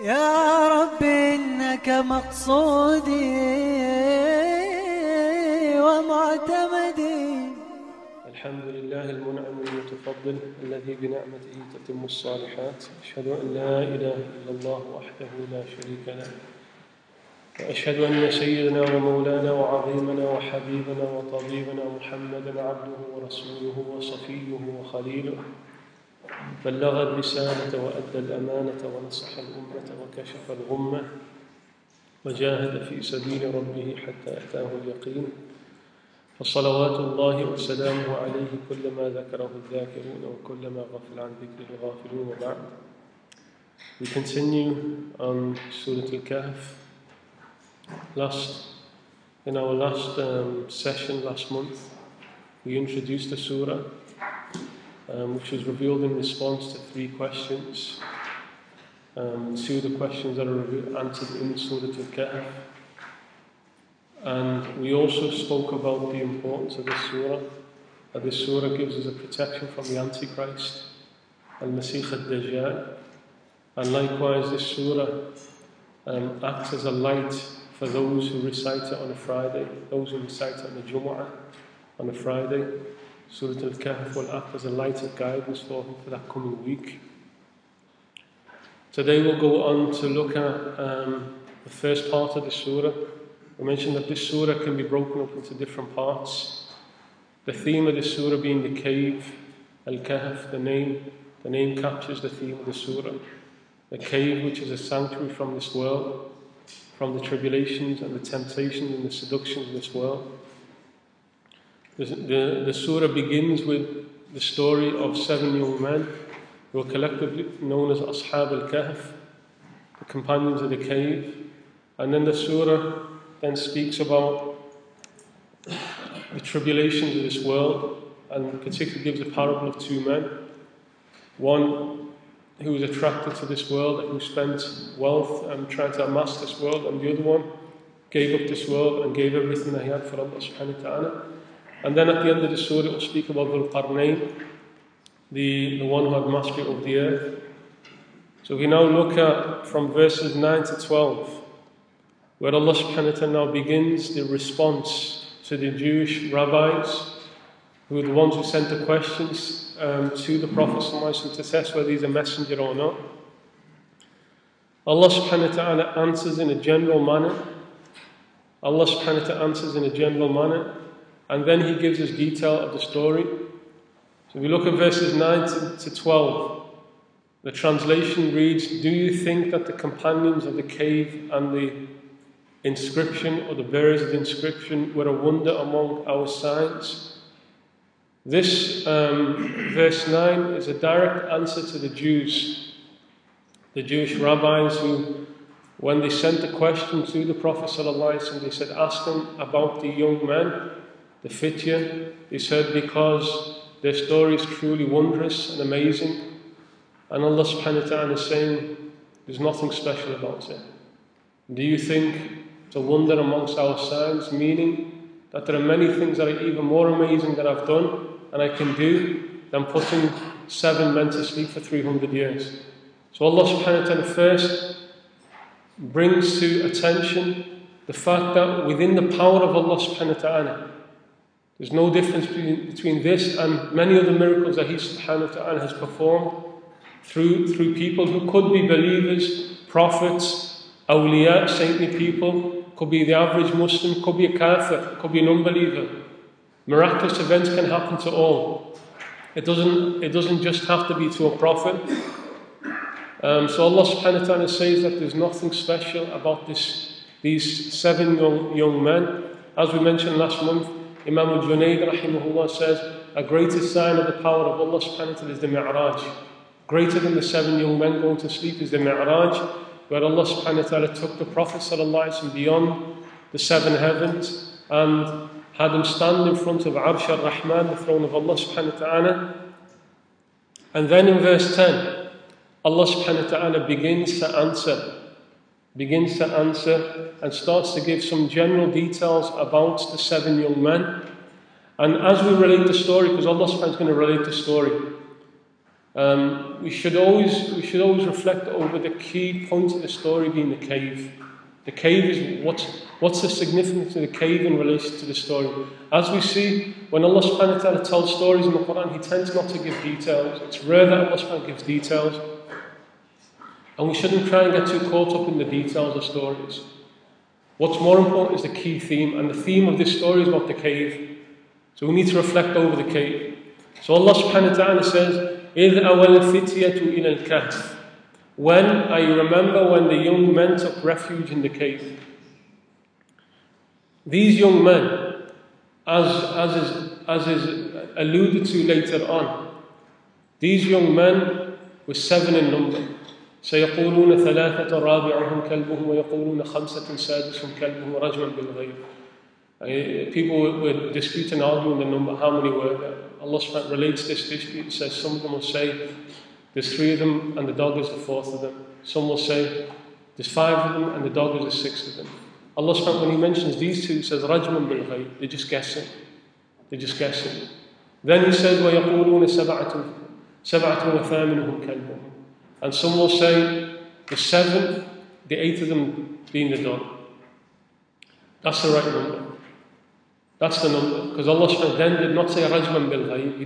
يا رب إنك مقصودي ومعتمدي. الحمد لله المنعم المتفضل الذي بنعمته تتم الصالحات، أشهد أن لا إله إلا الله وحده لا شريك له، وأشهد أن سيدنا ومولانا وعظيمنا وحبيبنا وطبيبنا محمدا عبده ورسوله وصفيه وخليله، بلغ الرسالة وأدى الأمانة ونصح الأمة وكشف الغمة وجاهد في سبيل ربه حتى أتاه اليقين، فصلوات الله وسلامه عليه كلما ذكره الذاكرون وكلما غفل عن ذكره الغافلون. وبعد. We continue on Surah Al-Kahf. In our last session last month, we introduced the surah, which was revealed in response to three questions. Two of the questions that are answered in Surah Al-Kahf. And we also spoke about the importance of this surah, that this surah gives us a protection from the Antichrist, al-Masih al-Dajjal. And likewise, this surah acts as a light for those who recite it on a Friday, those who recite it on a Jum'ah on a Friday. Surah Al-Kahf will act as a light of guidance for that coming week. Today we'll go on to look at the first part of the surah. We mentioned that this surah can be broken up into different parts. The theme of this surah being the cave, Al-Kahf, the name captures the theme of the surah. The cave, which is a sanctuary from this world, from the tribulations and the temptations and the seductions of this world. The surah begins with the story of 7 young men who are collectively known as Ashab Al-Kahf, the companions of the cave. And then the surah then speaks about the tribulations of this world, and particularly gives a parable of 2 men. One who was attracted to this world and who spent wealth and tried to amass this world, and the other one gave up this world and gave everything that he had for Allah subhanahu wa ta'ala. And then at the end of the surah it will speak about Dhul Qarnayn, the one who had mastery of the earth. So we now look at from verses 9 to 12. Where Allah subhanahu wa ta'ala now begins the response to the Jewish rabbis, who are the ones who sent the questions to the Prophet to test whether he's a messenger or not. Allah subhanahu wa ta'ala answers in a general manner. Allah subhanahu wa ta'ala answers in a general manner, and then he gives us detail of the story. So we look at verses 9 to 12. The translation reads, "Do you think that the companions of the cave and the inscription, or the bearers of the inscription, were a wonder among our signs?" This verse 9 is a direct answer to the Jews, the Jewish rabbis, who, when they sent the question to the Prophet ﷺ, they said, "Ask them about the young men, the Fitya." They said, "Because their story is truly wondrous and amazing." And Allah subhanahu wa ta'ala is saying, "There's nothing special about it. Do you think it's a wonder amongst our signs?" Meaning that there are many things that are even more amazing that I've done and I can do than putting 7 men to sleep for 300 years. So Allah subhanahu wa ta'ala first brings to attention the fact that within the power of Allah subhanahu wa ta'ala, there's no difference between this and many other miracles that He subhanahu wa ta'ala has performed through people who could be believers, prophets, awliya, saintly people, could be the average Muslim, could be a kafir, could be an unbeliever. Miraculous events can happen to all. It doesn't just have to be to a prophet. So Allah subhanahu wa ta'ala says that there's nothing special about these 7 young men. As we mentioned last month, Imam al-Junaid rahimahullah says, a greater sign of the power of Allah subhanahu wa ta'ala is the mi'raj. Greater than the 7 young men going to sleep is the mi'raj, where Allah subhanahu wa ta'ala took the Prophet ﷺ beyond the 7 heavens and had him stand in front of Arsh al-Rahman, the throne of Allah subhanahu wa ta'ala. And then in verse 10, Allah subhanahu wa ta'ala begins to answer and starts to give some general details about the 7 young men. And as we relate the story, because Allah subhanahu wa ta'ala is going to relate the story, we should always reflect over the key point of the story being the cave. The cave is what's the significance of the cave in relation to the story. As we see, when Allah subhanahu wa ta'ala tells stories in the Quran, He tends not to give details. It's rare that Allah subhanahu wa ta'ala gives details. And we shouldn't try and get too caught up in the details of stories. What's more important is the key theme, and the theme of this story is about the cave. So we need to reflect over the cave. So Allah subhanahu wa ta'ala says, إِذْ أَوَى الْفِتْيَةُ إِلَى الْكَهْفِ. When I remember when the young men took refuge in the cave. These young men, as is alluded to later on, these young men were 7 in number. سيقولون 3 رابعهم كلبهم ويقولون 5 سادسهم كلبهم رجما بالغيب. People were disputing, arguing the number, how many were there. Allah relates this dispute and says some of them will say there's 3 of them and the dog is the 4th of them. Some will say there's 5 of them and the dog is the 6th of them. Allah, when He mentions these two, says rajman bil ghayb. They're just guessing. They're just guessing. Then He says وَيَقُولُونَ سَبْعَةٌ وَثَامِنُهُمْ كَلْبُهُمْ. And some will say the 7th, the 8th of them being the dog. That's the right number. That's the number. Because Allah then did not say rajman bil ghayb.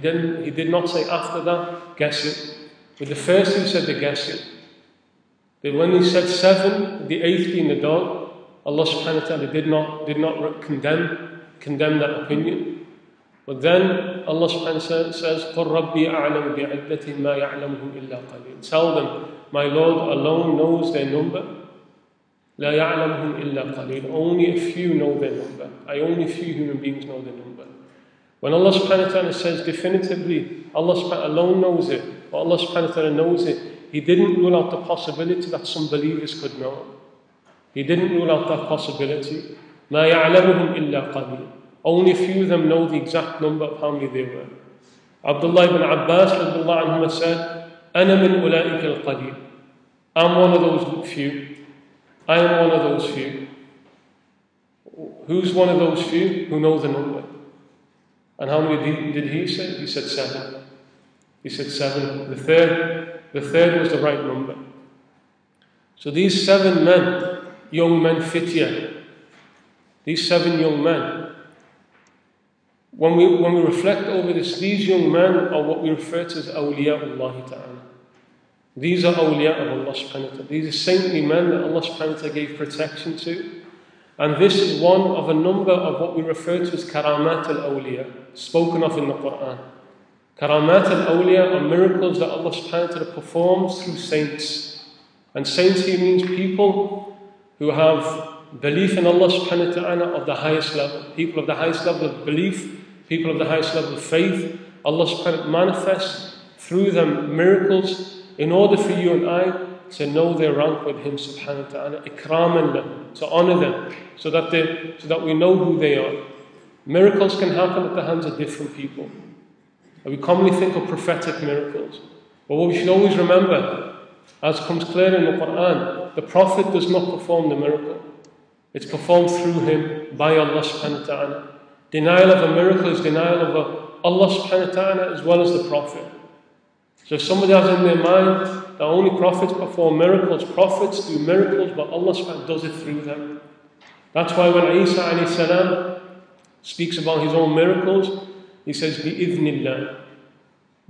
He did not say after that, guess it. But the first He said the guessing. That when He said 7, the 8th being the dog, Allah subhanahu wa ta'ala did not condemn that opinion. But then Allah subhanahu wa ta'ala says, قُلْ رَبِّي أَعْلَمُ بِعِدَّتِهِمْ مَا يَعْلَمُهُمْ إِلَّا قَلِيلٌ. Tell them, my Lord alone knows their number. لَا يَعْلَمُهُمْ إِلَّا قَلِيلٌ. Only a few know their number. Only a few human beings know their number. When Allah subhanahu wa ta'ala says definitively, Allah subhanahu wa ta'ala alone knows it, but Allah subhanahu wa ta'ala knows it, He didn't rule out the possibility that some believers could know. He didn't rule out that possibility. مَا يَعْلَمُهُمْ إِلَّا قَلِيلٌ. Only a few of them know the exact number of how many they were. Abdullah ibn Abbas said, أَنَا مِنْ أُولَٰئِكَ الْقَلِيلِ. I'm one of those few. I am one of those few. Who's one of those few who know the number? And how many did he say? He said 7. He said 7. The third was the right number. So these 7 men, young men, Fitya, these 7 young men, when we reflect over this, these young men are what we refer to as awliya'ullahi ta'ala. These are awliya of Allah subhanahu wa ta'ala. These are saintly men that Allah subhanahu wa ta'ala gave protection to. And this is one of a number of what we refer to as karamat al-awliya, spoken of in the Qur'an. Karamat al-awliya are miracles that Allah subhanahu wa ta'ala performs through saints. And saints here means people who have belief in Allah subhanahu wa ta'ala of the highest level. People of the highest level of belief, people of the highest level of faith. Allah subhanahu wa ta'ala manifests through them miracles in order for you and I to know their rank with Him subhanahu wa ta'ala, ikraman them, to honor them, so that we know who they are. Miracles can happen at the hands of different people. And we commonly think of prophetic miracles. But what we should always remember, as comes clear in the Quran, the Prophet does not perform the miracle. It's performed through him by Allah subhanahu wa ta'ala. Denial of a miracle is denial of Allah subhanahu wa ta'ala as well as the Prophet. So if somebody has in their mind that only prophets perform miracles, prophets do miracles, but Allah does it through them. That's why when Isa alayhi salam speaks about his own miracles, he says, bi-idhnillah.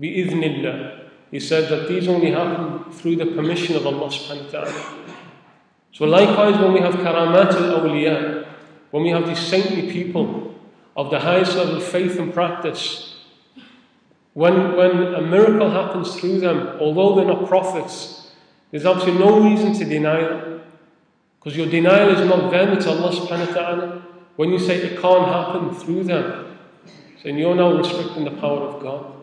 Bi-idhnillah. He said that these only happen through the permission of Allah subhanahu wa ta'ala. So likewise, when we have karamat al-awliya, when we have these saintly people of the highest level of faith and practice, when a miracle happens through them, although they're not prophets, there's absolutely no reason to deny them. Because your denial is not them, it's Allah subhanahu wa ta'ala. When you say it can't happen through them, then you're now restricting the power of God.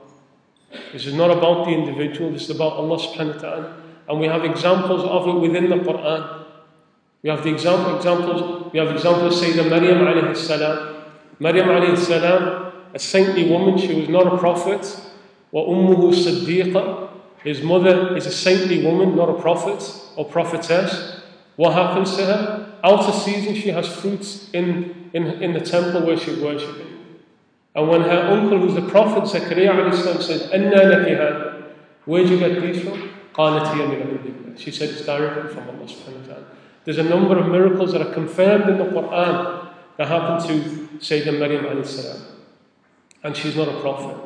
This is not about the individual, this is about Allah subhanahu wa ta'ala. And we have examples of it within the Qur'an. We have examples of Sayyidina Maryam alayhi salam. Maryam alayhi salam, a saintly woman, she was not a prophet. Wa ummuhu siddiqa. His mother is a saintly woman, not a prophet or prophetess. What happens to her? Out of season, she has fruits in the temple where she's worshipping. And when her uncle, who's the prophet, Zechariah says, "Anna laki hada," Where do you get these from? She said it's directly from Allah subhanahu wa ta'ala. There's a number of miracles that are confirmed in the Qur'an that happened to Sayyidina Maryam alayhi salam. And she's not a prophet.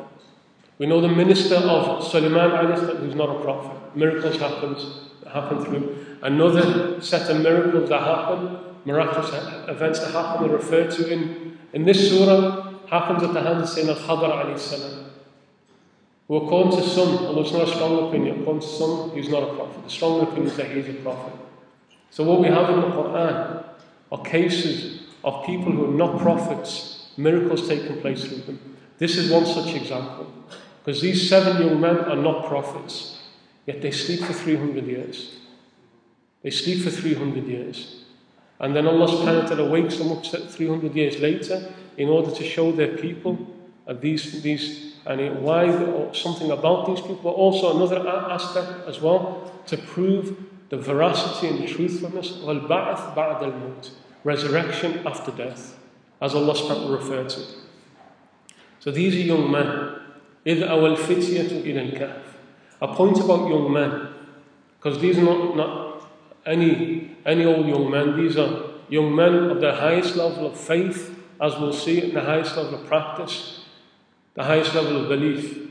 We know the minister of Sulaiman alayhi salam, who's not a prophet. Miracles happen through him. Another set of miracles that happen, miraculous events that happen, are referred to in this surah, happens at the hands of Sayyidina Khadr alayhi salam. Who, according to some, although it's not a strong opinion, according to some, he's not a prophet. The strong opinion is that he is a prophet. So what we have in the Qur'an are cases of people who are not prophets, miracles taking place through them. This is one such example. Because these 7 young men are not prophets, yet they sleep for 300 years. They sleep for 300 years. And then Allah subhanahu wa ta'ala wakes them up 300 years later in order to show their people something about these people, but also another aspect as well, to prove the veracity and the truthfulness of al-ba'ath ba'd al-mut, resurrection after death, as Allah subhanahu referred to. So these are young men. إِذْ أَوَى الْفِتْيَةُ إِلَى الْكَهْفِ. A point about young men, because these are not any old young men. These are young men of the highest level of faith, as we'll see, and the highest level of practice, the highest level of belief.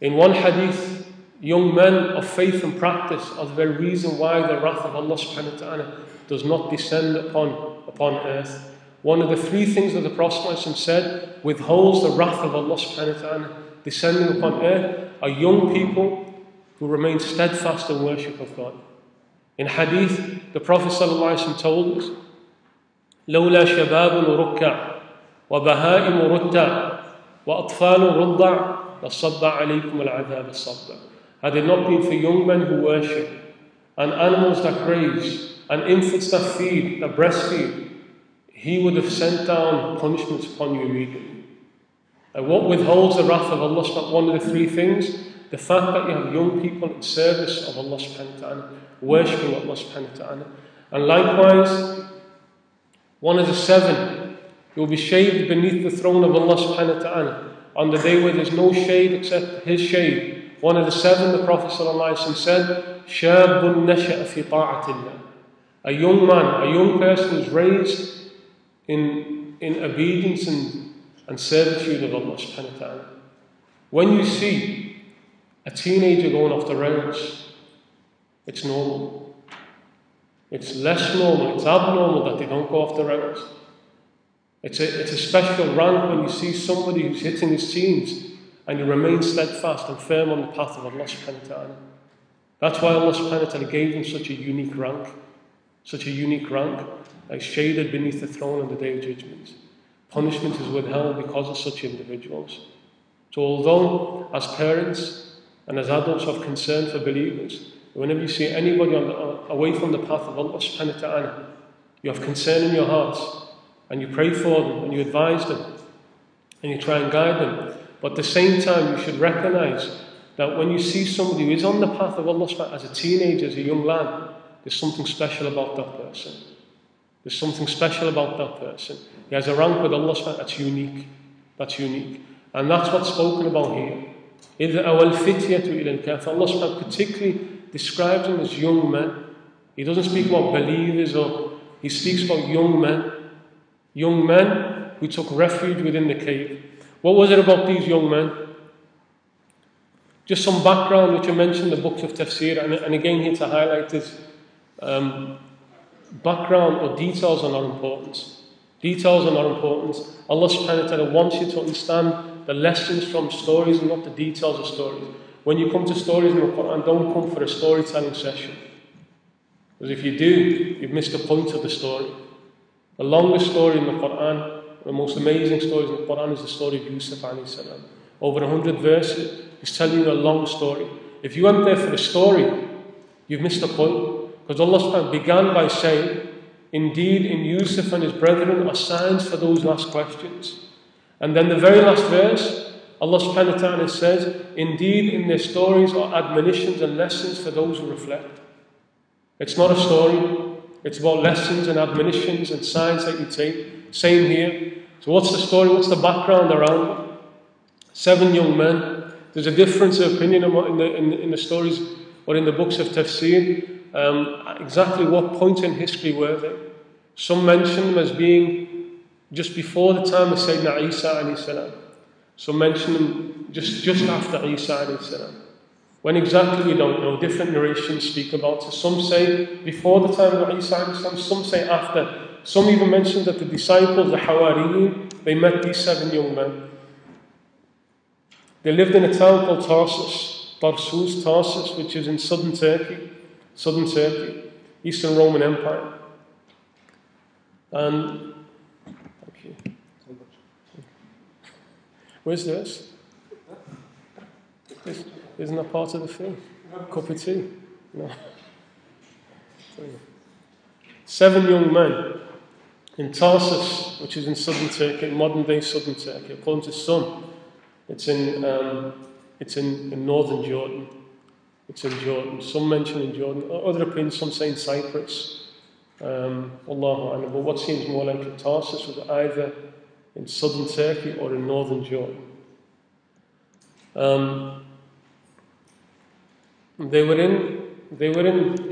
In one hadith, young men of faith and practice are the very reason why the wrath of Allah subhanahu wa ta'ala does not descend upon earth. One of the 3 things that the Prophet said withholds the wrath of Allah subhanahu wa ta'ala descending upon earth are young people who remain steadfast in worship of God. In hadith, the Prophet told us, لَوْلَا شَبَابٌ رُكَّعٌ وَبَهَائِمُ رُتَّعٌ وَأَطْفَالٌ رُضَّعٌ لَصَبَّ عَلَيْكُمُ الْعَذَابَ الصَّبَّ. Had it not been for young men who worship, and animals that graze, and infants that feed, that breastfeed, He would have sent down punishments upon you immediately. And what withholds the wrath of Allah subhanahu wa ta'ala? One of the 3 things: the fact that you have young people in service of Allah subhanahu wa ta'ala, worshipping Allah subhanahu wa ta'ala. And likewise, one of the 7, you'll be shaved beneath the throne of Allah subhanahu wa ta'ala on the day where there's no shade except His shade. One of the 7, the Prophet ﷺ said, شَابٌ نَشَأَ فِي طَاعَةِ اللَّهِ. A young man, a young person who's raised in obedience and servitude of Allah subhanahu wa ta'ala. When you see a teenager going off the rails, it's normal. It's less normal, it's abnormal that they don't go off the rails. It's a special rank when you see somebody who's hitting his teens and you remain steadfast and firm on the path of Allah subhanahu wa ta'ala. That's why Allah subhanahu wa ta'ala gave them such a unique rank, like shaded beneath the throne on the Day of Judgment. Punishment is withheld because of such individuals. So although as parents and as adults of concern for believers, whenever you see anybody away from the path of Allah subhanahu wa ta'ala, you have concern in your hearts, and you pray for them, and you advise them, and you try and guide them. But at the same time, you should recognize that when you see somebody who is on the path of Allah as a teenager, as a young lad, there's something special about that person. There's something special about that person. He has a rank with Allah that's unique. That's unique. And that's what's spoken about here. إِذْ أَوَى الْفِتْيَةُ إِلَى الْكَهْفِ. Allah particularly describes them as young men. He doesn't speak about believers, He speaks about young men. Young men who took refuge within the cave. What was it about these young men? Just some background which I mentioned in the books of Tafsir, and again here to highlight this, background or details are not important. Details are not important. Allah subhanahu wa ta'ala wants you to understand the lessons from stories and not the details of stories. When you come to stories in the Qur'an, don't come for a storytelling session. Because if you do, you've missed the point of the story. The longest story in the Qur'an, the most amazing stories in the Qur'an, is the story of Yusuf alayhi salam. Over 100 verses, he's telling you a long story. If you went there for the story, you've missed the point. Because Allah began by saying, indeed in Yusuf and his brethren are signs for those who ask questions. And then the very last verse, Allah subhanahu wa ta'ala says, indeed in their stories are admonitions and lessons for those who reflect. It's not a story, it's about lessons and admonitions and signs that you take. Same here. So what's the story? What's the background around it? 7 young men There's a difference of opinion in the stories or in the books of Tafsir. Exactly what point in history were they? Some mention them as being just before the time of Sayyidina Isa alayhi salam. Some mention them just after Isa alayhi salam. When exactly we don't know, different narrations speak about it. Some say before the time of Isa alayhi salam, some say after. Some even mention that the disciples, the Hawariyin, they met these 7 young men. They lived in a town called Tarsus, which is in southern Turkey, Eastern Roman Empire. And thank you. Where's the rest? Isn't that part of the film? Cup of tea? No. 7 young men in Tarsus, which is in southern Turkey, modern-day southern Turkey. According to some, it's in northern Jordan. It's in Jordan. Some mention in Jordan. Other opinions, some say in Cyprus. Allahu a'lam. But what seems more likely, Tarsus was either in southern Turkey or in northern Jordan. They were in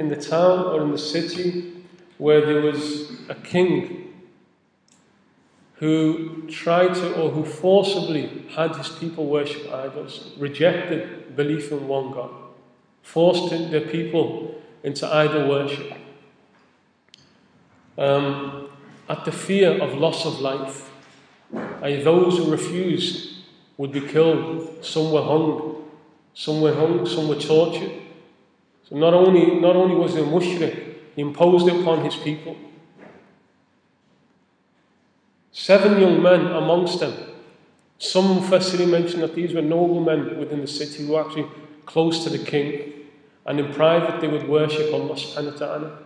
the town or in the city where there was a king who who forcibly had his people worship idols, rejected belief in one God, forced their people into idol worship, at the fear of loss of life. Those who refused would be killed. Some were hung, some were tortured. So not only was there mushrik, he imposed it upon his people. 7 young men amongst them. Some Mufassiri mentioned that these were noblemen within the city who were actually close to the king, and in private they would worship Allah subhanahu wa ta'ala.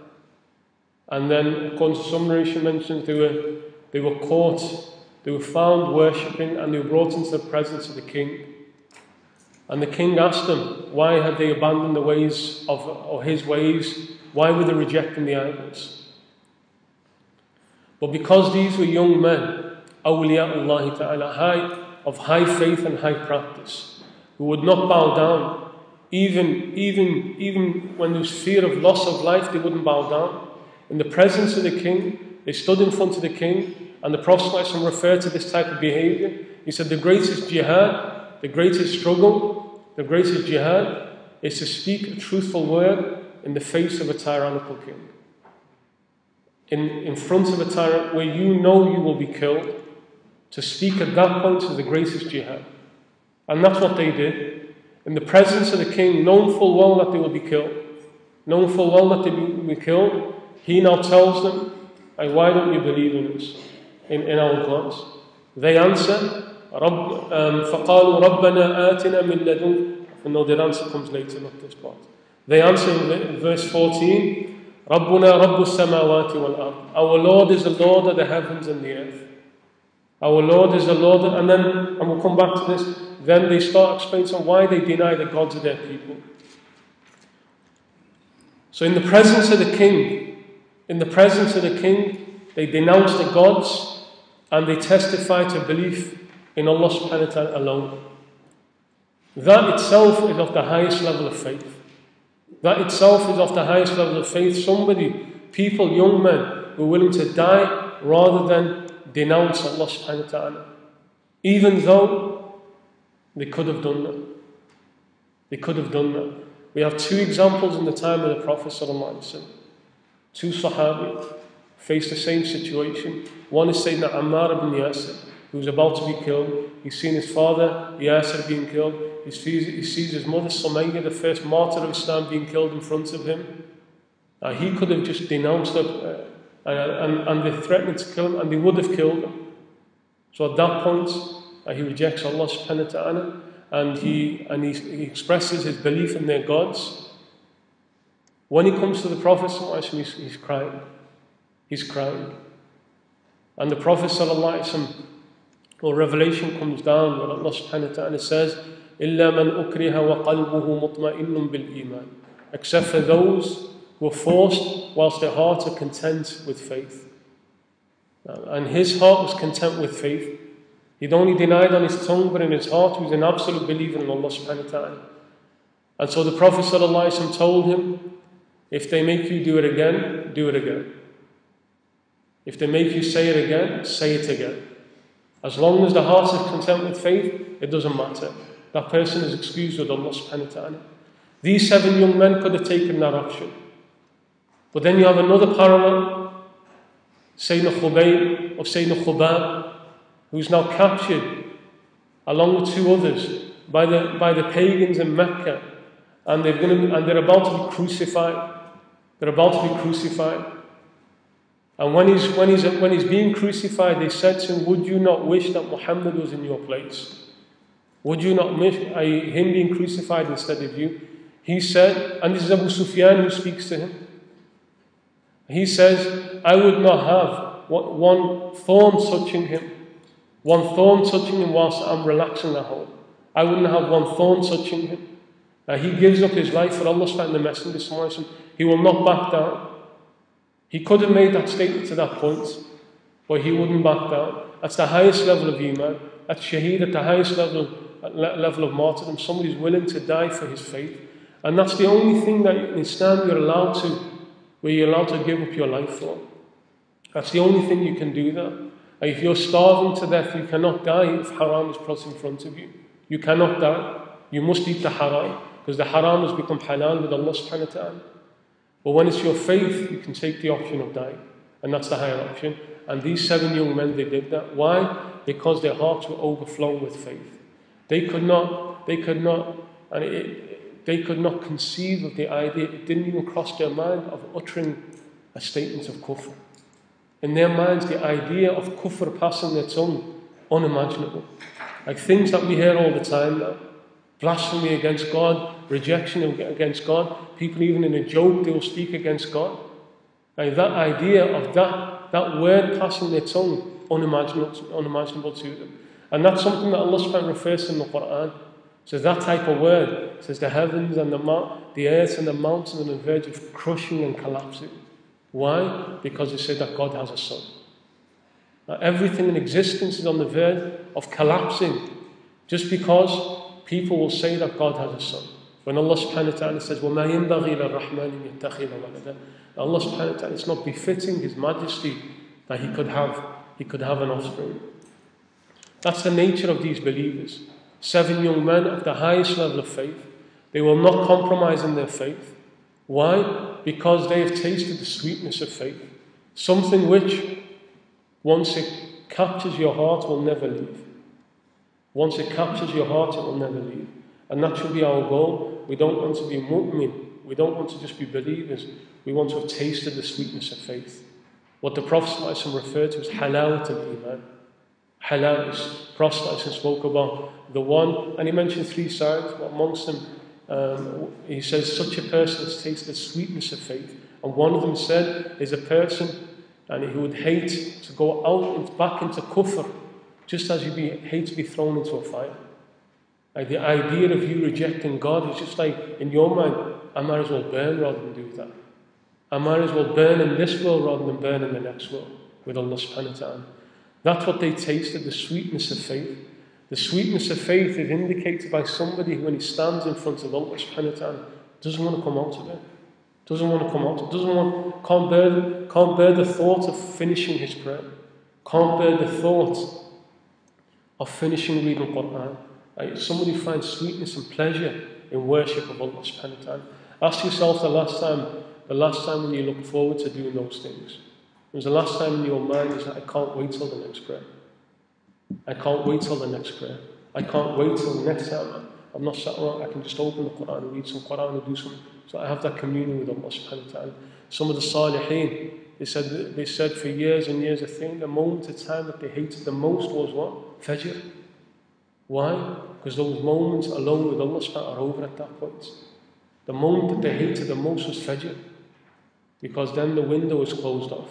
And then, according to some narration mentioned, they were caught, they were found worshipping, and they were brought into the presence of the king. And the king asked them, why had they abandoned the ways of, or his ways? Why were they rejecting the idols? But because these were young men, awliya'ullahi ta'ala, of high faith and high practice, who would not bow down, even when there was fear of loss of life, they wouldn't bow down. In the presence of the king, they stood in front of the king, and the Prophet ﷺ referred to this type of behavior. He said the greatest jihad is to speak a truthful word in the face of a tyrannical king. In front of a tyrant where you know you will be killed, to speak at that point is the greatest jihad. And that's what they did. In the presence of the king, known full well that they will be killed. He now tells them, why don't you believe in us, in our gods? They answer, فَقَالُوا رَبَّنَا آتِنَا مِنْ لَدُنْكَ. And no, their answer comes later, not this part. They answer in verse 14, رَبُّنَا رَبُّ السَّمَاوَاتِ وَالْأَرْضِ. Our Lord is the Lord of the heavens and the earth. And we'll come back to this. Then they start explaining why they deny the gods of their people. So in the presence of the king, they denounce the gods and they testify to belief in Allah subhanahu wa ta'ala alone. That itself is of the highest level of faith. People, young men, were willing to die rather than denounce Allah subhanahu wa ta'ala, even though they could have done that. We have 2 examples in the time of the Prophet sallallahu alaihi wasallam. 2 Sahabi faced the same situation. One is Sayyidina Ammar ibn Yasir, who was about to be killed. He's seen his father Yasir being killed. He sees his mother Sumayyah, the first martyr of Islam, being killed in front of him. He could have just denounced her, and they threatened to kill him, and they would have killed him. So at that point, he rejects Allah subhanahu wa ta'ala, and he expresses his belief in their gods. When he comes to the Prophet ﷺ, he's crying. And the Prophet ﷺ, or revelation comes down, when Allah subhanahu wa ta'ala says, إِلَّا مَنْ أُكْرِهَ وَقَلْبُهُ مُطْمَئِنٌ بِالْإِيمَانِ. Except for those were forced whilst their hearts are content with faith. And his heart was content with faith. He'd only denied on his tongue, but in his heart he was an absolute believer in Allah subhanahu wa ta'ala. And so the Prophet ﷺ told him, if they make you do it again, do it again. If they make you say it again, say it again. As long as the heart is content with faith, it doesn't matter. That person is excused with Allah subhanahu wa ta'ala. These 7 young men could have taken that option. But then you have another parallel, Sayyidina Khubayb or Sayyidina Khubab, who's now captured along with 2 others by the pagans in Mecca, and they're about to be crucified. They're about to be crucified. And when he's being crucified, they said to him, would you not wish that Muhammad was in your place? Would you not wish him being crucified instead of you? He said, and this is Abu Sufyan who speaks to him. He says, I would not have one thorn touching him. One thorn touching him whilst I'm relaxing at home. I wouldn't have one thorn touching him. He gives up his life for Allah and the Messenger. He will not back down. He could have made that statement to that point, but he wouldn't back down. That's the highest level of Iman. That's Shaheed at the highest level of martyrdom. Somebody's willing to die for his faith. And that's the only thing that in Islam you're allowed to give up your life for. That's the only thing you can do that. If you're starving to death, you cannot die if haram is put in front of you. You cannot die. You must eat the haram, because the haram has become halal with Allah subhanahu wa ta'ala. But when it's your faith, you can take the option of dying. And that's the higher option. And these 7 young men, they did that. Why? Because their hearts were overflowing with faith. They could not conceive of the idea. It didn't even cross their mind of uttering a statement of kufr. In their minds, the idea of kufr passing their tongue, unimaginable. Like things that we hear all the time now. Blasphemy against God, rejection against God. People even in a joke, they will speak against God. Like that idea of that word passing their tongue, unimaginable to them. And that's something that Allah subhanahu refers to in the Qur'an. So that type of word, it says the heavens and the earth and the mountains are on the verge of crushing and collapsing. Why? Because they say that God has a son. Now, everything in existence is on the verge of collapsing just because people will say that God has a son. When Allah subhanahu wa ta'ala says, وَمَا يَنْبَغِي لَلرَّحْمَنِ يَتَّخِذَ وَلَدًا, Allah subhanahu wa ta'ala, it's not befitting His Majesty that He could have an offspring. That's the nature of these believers. 7 young men of the highest level of faith. They will not compromise in their faith. Why? Because they have tasted the sweetness of faith. Something which, once it captures your heart, will never leave. Once it captures your heart, it will never leave. And that should be our goal. We don't want to be mu'min. We don't want to just be believers. We want to have tasted the sweetness of faith. What the Prophet ﷺ referred to as halawat al-iman. Halawat, Prophet ﷺ spoke about the one, and he mentioned 3 sides, but amongst them, he says such a person has tasted the sweetness of faith. And one of them said is a person and who would hate to go out and back into kufr, just as you hate to be thrown into a fire. Like the idea of you rejecting God is just like, in your mind, I might as well burn rather than do that. I might as well burn in this world rather than burn in the next world with Allah subhanahu wa ta'ala. That's what they tasted, the sweetness of faith. The sweetness of faith is indicated by somebody who, when he stands in front of Allah subhanahu wa ta'ala, doesn't want to come out of it. Doesn't want to come out of it. Can't bear the thought of finishing his prayer. Can't bear the thought of finishing reading Qur'an. Like somebody finds sweetness and pleasure in worship of Allah subhanahu wa ta'ala. Ask yourself the last time when you looked forward to doing those things. It was the last time in your mind you said, I can't wait till the next prayer. I can't wait till the next prayer. I can't wait till the next time. I'm not sat around. I can just open the Qur'an and read some Qur'an and do something. So I have that communion with Allah subhanahu wa ta'ala. Some of the Salihin, they said for years and years, I think the moment of time that they hated the most was what? Fajr. Why? Because those moments alone with Allah subhanahu wa ta'ala are over at that point. The moment that they hated the most was Fajr. Because then the window is closed off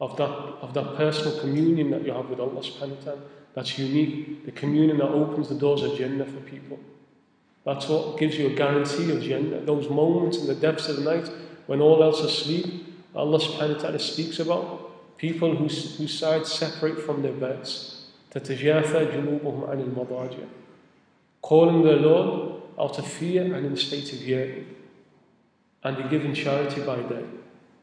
of that personal communion that you have with Allah subhanahu wa ta'ala. That's unique. The communion that opens the doors of Jannah for people. That's what gives you a guarantee of Jannah. Those moments in the depths of the night when all else is asleep, Allah subhanahu wa ta'ala speaks about people whose sides separate from their beds. تتجافى جنوبهم عن المضاجع, calling their Lord out of fear and in a state of yearning, and they're giving charity by day.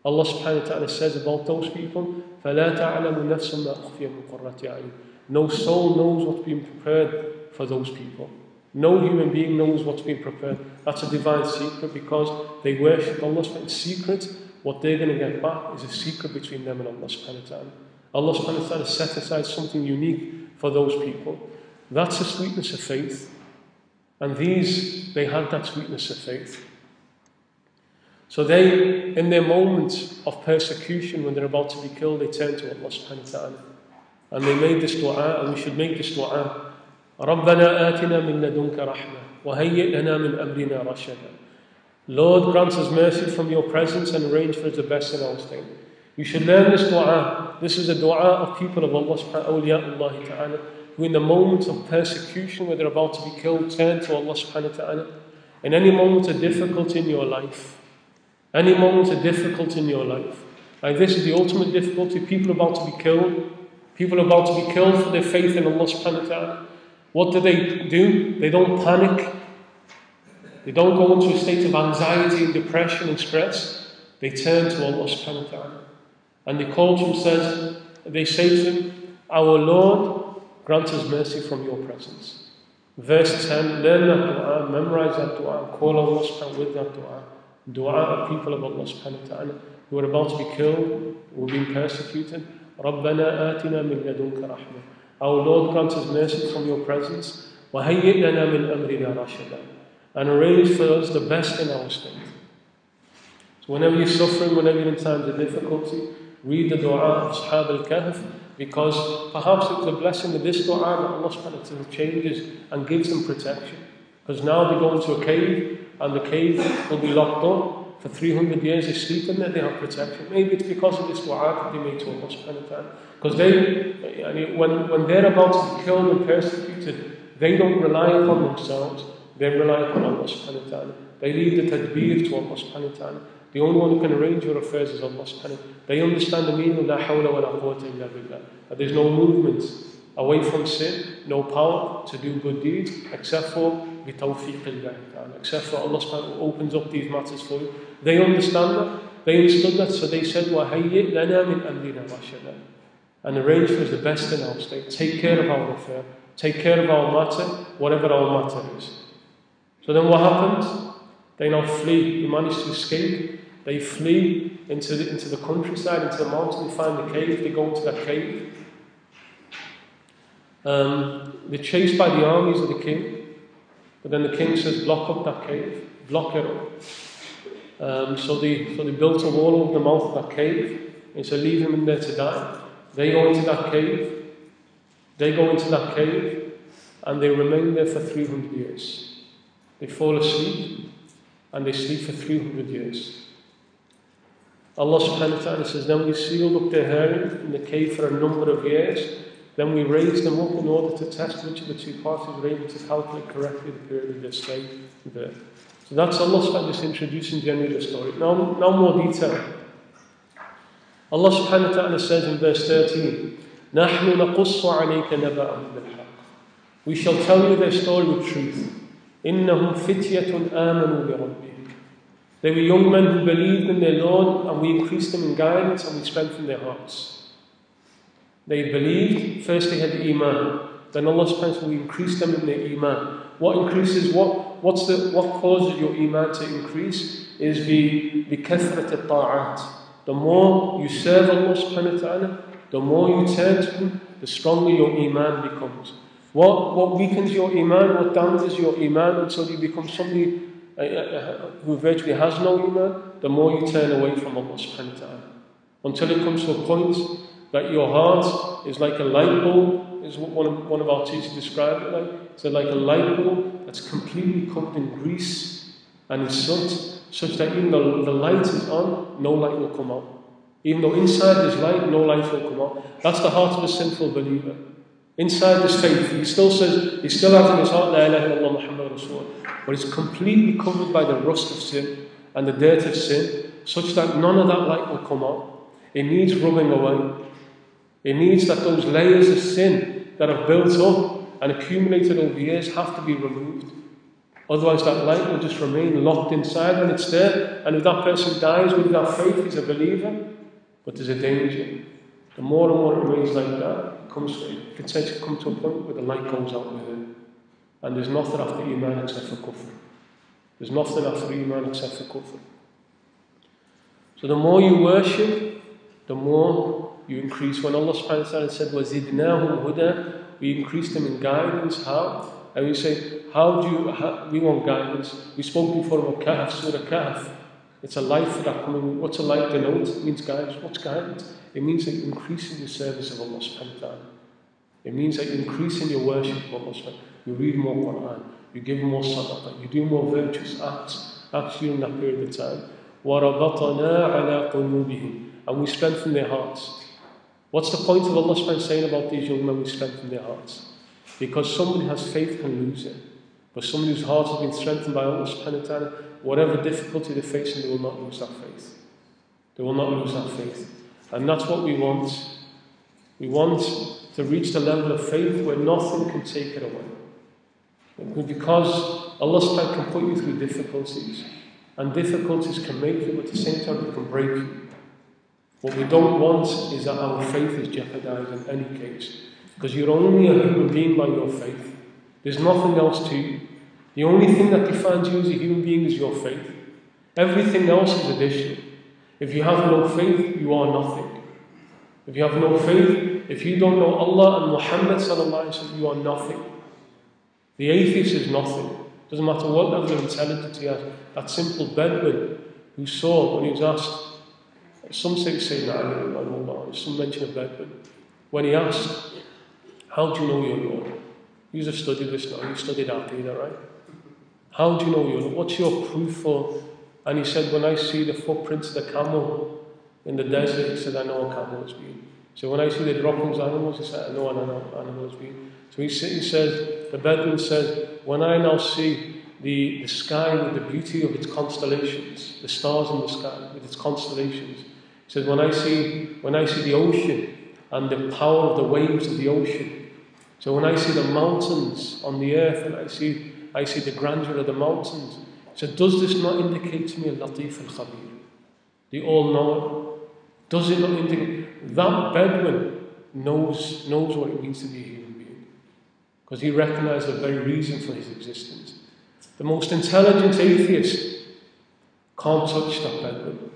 Allah subhanahu wa ta'ala says about those people, فَلَا تَعْلَمُ نَفْسٌ مَا أُخْفِيَ مِنْ قُرَّةِ أَعْيُنٍ. No soul knows what's being prepared for those people. No human being knows what's being prepared. That's a divine secret, because they worship Allah in secret. What they're going to get back is a secret between them and Allah subhanahu wa ta'ala. Allah subhanahu wa ta'ala set aside something unique for those people. That's the sweetness of faith. And these, they had that sweetness of faith. So they, in their moment of persecution, when they're about to be killed, they turn to Allah subhanahu wa ta'ala. And they made this dua, and we should make this dua. رَبَّنَا آتِنَا مِن لَدُنْكَ رَحْمَةً وَهَيِّئْ لَنَا مِنْ أَمْرِنَا رَشَدًا. Lord, grant us mercy from your presence and arrange for us the best in all things. You should learn this dua. This is a dua of people of Allah subhanahu wa ta'ala, who in the moment of persecution, where they're about to be killed, turn to Allah subhanahu wa ta'ala. In any moment of difficulty in your life, any moment of difficulty in your life, like this is the ultimate difficulty, people about to be killed, people about to be killed for their faith in Allah subhanahu wa ta'ala. What do? They don't panic. They don't go into a state of anxiety and depression and stress. They turn to Allah subhanahu wa ta'ala. And they call to him, says, they say to him, our Lord, grant us mercy from your presence. Verse 10, learn that dua, memorize that dua, call Allah subhanahu with that dua. Dua of people of Allah subhanahu wa ta'ala who are about to be killed, who are being persecuted. رَبَّنَا آتِنَا مِن لَدُنْكَ رَحْمَةً. Our Lord, grant us mercy from your presence. وَهَيِّئْ لَنَا مِنْ أَمْرِنَا رَشَدًا. And arrange for us the best in our state. So whenever you're suffering, whenever you're in times of difficulty, read the dua of Ashab Al-Kahf, because perhaps it's a blessing of this dua that Allah subhanahu wa ta'ala changes and gives them protection. Because now they go into a cave, and the cave will be locked up for 300 years. They sleep in there, they have protection. Maybe it's because of this dua that they made to Allah subhanahu wa ta'ala. Because they, when they're about to be killed and persecuted, they don't rely upon themselves, they rely upon Allah subhanahu wa ta'ala. They leave the tadbir to Allah subhanahu wa ta'ala. The only one who can arrange your affairs is Allah subhanahu wa ta'ala. They understand the meaning of la hawla wa la quwwata illa billah. That there's no movement away from sin, no power to do good deeds, except for bi tawfiqillah ta'ala, except for Allah subhanahu wa ta'ala opens up these matters for you. They understand that. They understood that, so they said, wa hayyi' lana min amrina rashada. And arrange for us the best in our state. Take care of our affair. Take care of our matter, whatever our matter is. So then what happened? They now flee. They manage to escape. They flee into the countryside, into the mountain. They find the cave. They go into that cave. They're chased by the armies of the king. But then the king says, block up that cave. Block it up. So they built a wall over the mouth of that cave. And so leave him in there to die. They go into that cave. They go into that cave. And they remain there for 300 years. They fall asleep. And they sleep for 300 years. Allah subhanahu wa ta'ala says, then we sealed up their hair in the cave for a number of years. Then we raised them up in order to test which of the two parties were able to calculate correctly the period of their stay there. So that's Allah subhanahu wa ta'ala just introducing generally the story. Now more detail. Allah subhanahu wa ta'ala says in verse 13, نَحْنُ نَقُصُّ عَلَيْكَ نَبَأَهُمْ بِالْحَقِّ. We shall tell you their story with truth. إِنَّهُمْ فِتْيَةٌ آمَنُوا بِرَبِّهِمْ. They were young men who believed in their Lord, and we increased them in guidance and we strengthened their hearts. They believed, first they had iman, then Allah subhanahu wa ta'ala, we increased them in their iman. What increases, what causes your iman to increase is the kathrat al-ta'at. The more you serve Allah subhanahu wa ta'ala, the more you turn to Him, the stronger your iman becomes. What weakens your iman, what damages your iman until you become somebody who virtually has no iman, the more you turn away from Allah subhanahu wa ta'ala. Until it comes to a point that your heart is like a light bulb, is what one of our teachers described it like. So like a light bulb that's completely covered in grease and in soot, such that even though the light is on, no light will come out. Even though inside there's light, no light will come out. That's the heart of a sinful believer. Inside this faith, he still says, he still has in his heart, La ilaha illallah Muhammad Rasulullah. But it's completely covered by the rust of sin and the dirt of sin, such that none of that light will come out. It needs rubbing away. It needs that those layers of sin that have built up and accumulated over years have to be removed. Otherwise that light will just remain locked inside when it's there. And if that person dies with that faith, he's a believer. But there's a danger. The more and more it remains like that, it can come to a point where the light goes out with it. And there's nothing after Iman except for kufr. There's nothing after Iman except for kufr. So the more you worship, the more you increase. When Allah subhanahu wa ta'ala said, وَزِدْنَاهُمْ هُدًى, we increase them in guidance. How? And we say, we want guidance. We spoke before about Kahf, Surah Kahf. It's a light for that coming. What's a light denote? It means guidance. What's guidance? It means that you're increasing your service of Allah subhanahu wa ta'ala. It means that you're increasing your worship of Allah subhanahu wa ta'ala. You read more Qur'an, you give more sadaqah, you do more virtuous acts during that period of time. وَرَبَطَنَا عَلَىٰ قُلُوبِهِمْ, and we strengthen their hearts. What's the point of Allah subhanahu wa ta'ala saying about these young men, we strengthen their hearts? Because somebody has faith can lose it. But somebody whose heart has been strengthened by Allah subhanahu wa ta'ala, whatever difficulty they're facing, they will not lose that faith. They will not lose that faith. And that's what we want. We want to reach the level of faith where nothing can take it away. Because Allah can put you through difficulties. And difficulties can make you, but at the same time it can break you. What we don't want is that our faith is jeopardized in any case. Because you're only a human being by your faith. There's nothing else to you. The only thing that defines you as a human being is your faith. Everything else is addition. If you have no faith, you are nothing. If you have no faith, if you don't know Allah and Muhammad sallallahu alaihi wasallam, you are nothing. The atheist is nothing. It doesn't matter what level of intelligence he has. That simple Bedouin who saw when he was asked, some say Sayyidina, some mention of Bedouin. When he asked, how do you know your Lord? You have studied this now, you studied Aqidah, right? How do you know your Lord? What's your proof for? And he said, when I see the footprints of the camel in the desert, he said, I know a camel has been. So when I see the droppings of animals, he said, I know an animal has been. So he says, the Bedouin says, when I now see the sky with the beauty of its constellations, the stars in the sky with its constellations, he said, when I see the ocean and the power of the waves of the ocean, so when I see the mountains on the earth and I see the grandeur of the mountains, so does this not indicate to me Al-Latif Al-Khabir, the All-Knower? Does it not indicate? That Bedouin knows what it means to be a human being. Because he recognized the very reason for his existence. The most intelligent atheist can't touch that Bedouin.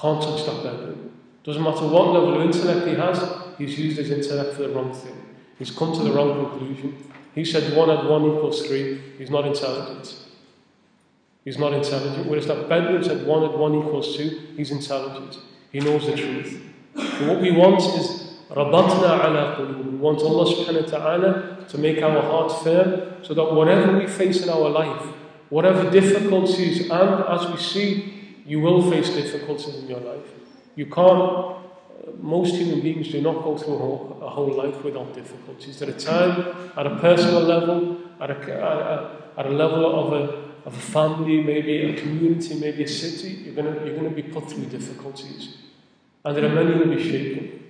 Can't touch that Bedouin. Doesn't matter what level of intellect he has, he's used his intellect for the wrong thing. He's come to the wrong conclusion. He said 1 + 1 = 3. He's not intelligent. He's not intelligent. Whereas that Bedouin said 1 + 1 = 2, he's intelligent. He knows the truth. But what we want is رَبَطْنَا عَلَىٰ قُلُوبِهِمْ. We want Allah subhanahu wa ta'ala to make our heart firm so that whatever we face in our life, whatever difficulties, and as we see, you will face difficulties in your life. You can't, most human beings do not go through a whole life without difficulties. At a time, at a personal level, at a level of a family, maybe a community, maybe a city, you're going to be put through difficulties. And there are many who will be shaken.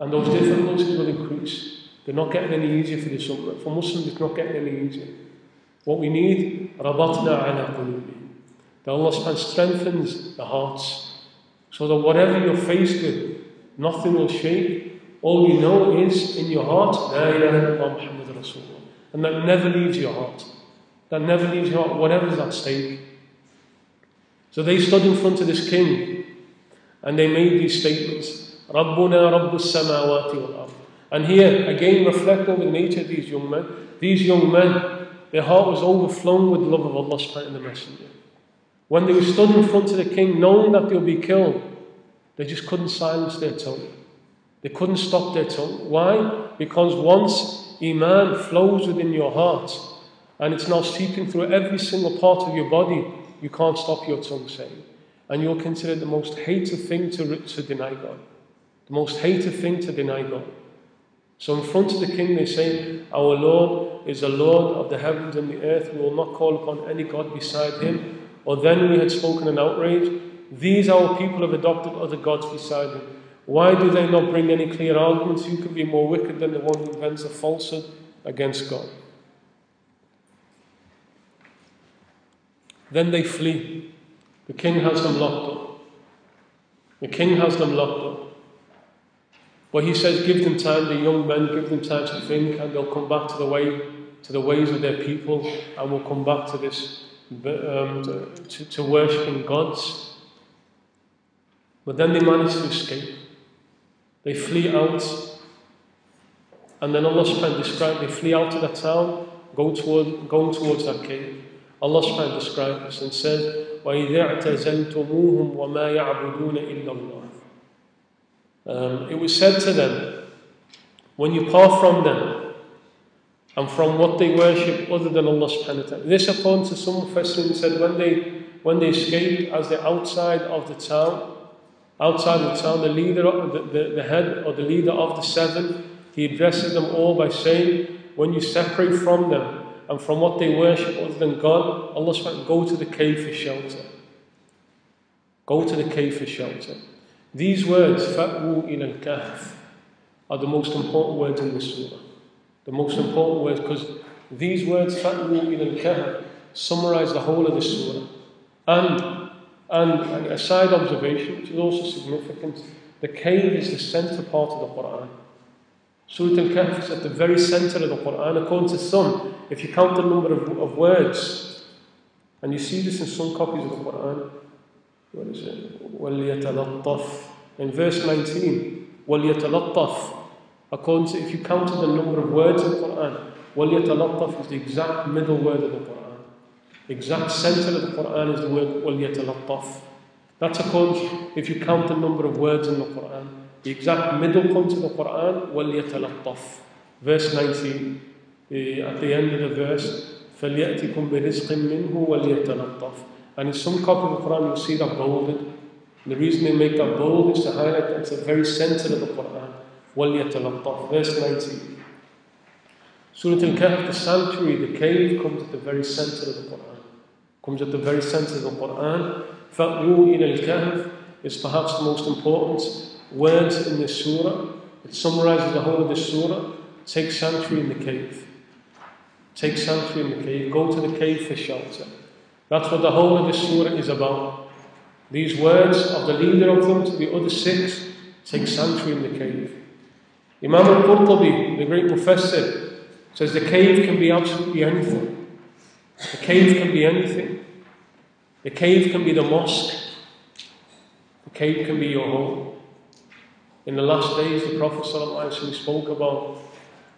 And those difficulties will increase. They're not getting any easier for this ummah. For Muslims, it's not getting any easier. What we need, رَبَطْنَا عَلَىٰ قُلُوبِهِمْ, that Allah strengthens the hearts, so that whatever you're faced with, nothing will shake. All you know is, in your heart, لَا إِلَهَ إِلَّا مُحَمَّدٌ رَسُولُ اللَّهِ. And that never leaves your heart. That never leaves your heart, whatever's at stake. So they stood in front of this king and they made these statements. Rabbuna Rabbu Samawati wal Ard. And here, again, reflect over the nature of these young men. These young men, their heart was overflowing with the love of Allah and the Messenger. When they stood in front of the king, knowing that they'll be killed, they just couldn't silence their tongue. They couldn't stop their tongue. Why? Because once Iman flows within your heart, and it's now seeping through every single part of your body, you can't stop your tongue saying. And you'll consider the most hated thing to deny God. The most hated thing to deny God. So in front of the king they say, our Lord is the Lord of the heavens and the earth. We will not call upon any God beside him. Or then we had spoken in outrage. These our people have adopted other gods beside him. Why do they not bring any clear arguments? Who can be more wicked than the one who invents a falsehood against God? Then they flee. The king has them locked up. The king has them locked up. But he says, give them time, the young men, give them time to think, and they'll come back to the ways of their people, and will come back to this, to worshipping gods. But then they manage to escape. They flee out. And then Allah subhanahu described, they flee out of that town, going towards that cave. Allah subhanahu described this and said, وَإِذَا اعْتَزَلْتُمُوهُمْ وَمَا يَعْبُدُونَ إِلَّا اللَّهِ. It was said to them, when you part from them and from what they worship other than Allah subhanahu wa ta'ala. This according to some Mufassirin said, when they escaped, as they're outside of the town, the head or the leader of the seven, he addresses them all by saying, when you separate from them and from what they worship other than God, Allah subhanahu, go to the cave for shelter. Go to the cave for shelter. These words, Fa'u ila al-Kahf, are the most important words in this surah. The most important words, because these words, Fa'u ila al-Kahf, summarize the whole of the surah. And a side observation, which is also significant, the cave is the centre part of the Qur'an. Surah Al-Kahf is at the very centre of the Qur'an. According to some, if you count the number of words, and you see this in some copies of the Qur'an, what is it? وَلْيَتَلَطَّفْ. In verse 19, وَلْيَتَلَطَّفْ. According to, if you counted the number of words in the Qur'an, وَلْيَتَلَطَّفْ is the exact middle word of the Qur'an. The exact centre of the Qur'an is the word وَلْيَتَلَطَّفْ. That's according, if you count the number of words in the Qur'an, the exact middle comes to the Qur'an, وَلْيَتَلَطَّفْ. Verse 19, at the end of the verse, فَلْيَأْتِكُمْ بِرِزْقٍ مِّنْهُ وَلْيَتَلَطَّفْ. And in some copies of the Qur'an you'll see that bolded. And the reason they make that bold is to highlight that it's the very centre of the Qur'an, وَلْيَتَلَطَّفْ. Verse 19. Surah Al-Kahf, the sanctuary, the cave, comes at the very centre of the Qur'an. Comes at the very centre of the Qur'an. Fa'u ila al-Kahf is perhaps the most important words in this surah. It summarises the whole of this surah. Take sanctuary in the cave. Take sanctuary in the cave. Go to the cave for shelter. That's what the whole of this surah is about. These words of the leader of them to the other six, take sanctuary in the cave. Imam al-Qurtubi, the great professor, says the cave can be absolutely anything. The cave can be anything. The cave can be the mosque. The cave can be your home. In the last days, the Prophet ﷺ spoke about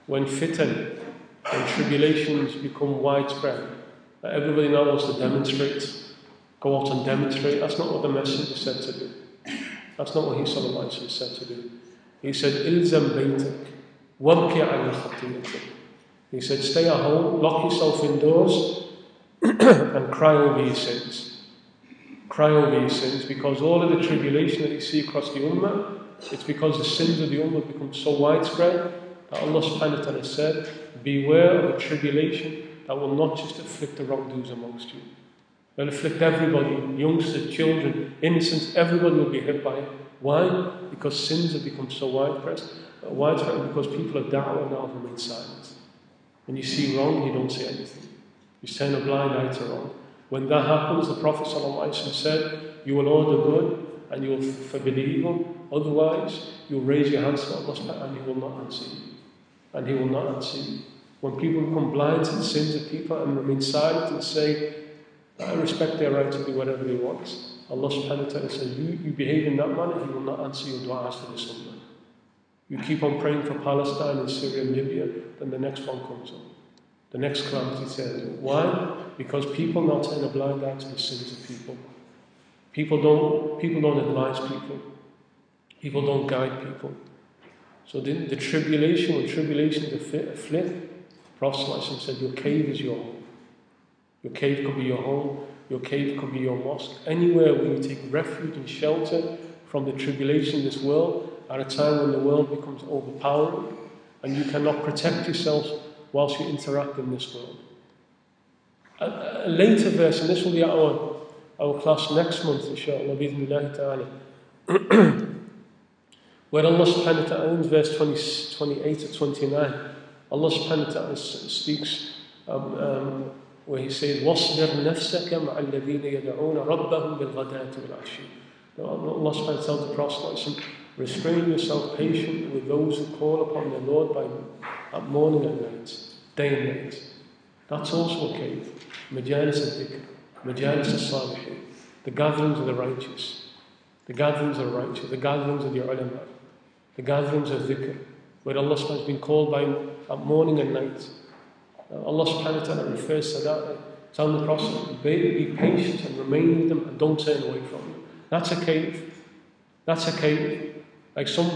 when fitan and tribulations become widespread. Everybody now wants to demonstrate. Go out and demonstrate. That's not what the Messenger said to do. That's not what he ﷺ said to do. He said, Ilzam baytak, wabki ala khatiyatak. He said, stay at home, lock yourself indoors, and cry over your sins. Cry over your sins, because all of the tribulation that you see across the Ummah, it's because the sins of the Ummah become so widespread that Allah subhanahu wa ta'ala said, beware of a tribulation that will not just afflict the wrongdoers amongst you. It will afflict everybody, youngsters, children, innocents, everybody will be hit by it. Why? Because sins have become so widespread, and because people are da'wah now have remained silent. When you see wrong, you don't say anything. You turn a blind eye to wrong. When that happens, the Prophet ﷺ said, you will order good and you will forbid evil. Otherwise, you will raise your hands to Allah and He will not answer you. And He will not answer you. When people become blind to the sins of people and remain silent and say, I respect their right to do whatever they want, Allah subhanahu wa ta'ala says, you behave in that manner, He will not answer your du'as for this ummah. You keep on praying for Palestine and Syria and Libya, then the next one comes up. The next calamity says, why? Because people now turn a blind eye to the sins of people. People don't advise people. People don't guide people. So the tribulation, when tribulations afflict, the Prophet said, your cave is your home. Your cave could be your home. Your cave could be your mosque. Anywhere where you take refuge and shelter from the tribulation in this world, at a time when the world becomes overpowering and you cannot protect yourself whilst you interact in this world. A later verse, and this will be our class next month, inshallah, bi-idhnillahi ta'ala. where Allah subhanahu wa ta'ala, in verse 28 to 29, Allah subhanahu wa ta'ala speaks where He says, وَاصْبِرْ نَفْسَكَ مَعَ الَّذِينَ يَدْعُونَ رَبَّهُمْ بِالْغَدَاةِ وَالْعَشِيِّ. Allah subhanahu wa ta'ala tells the Prophet, restrain yourself patient with those who call upon their Lord by morning and night, day and night. That's also a cave. Majalis al-Dhikr, Majalis al-Salihin, the gatherings of the righteous, the gatherings of the righteous, the gatherings of the ulama, the gatherings of dhikr, where Allah has been called by at morning and night. Allah subhanahu wa ta'ala refers to that, telling the Prophet, be patient and remain with them and don't turn away from them. That's a cave. That's a cave. Like some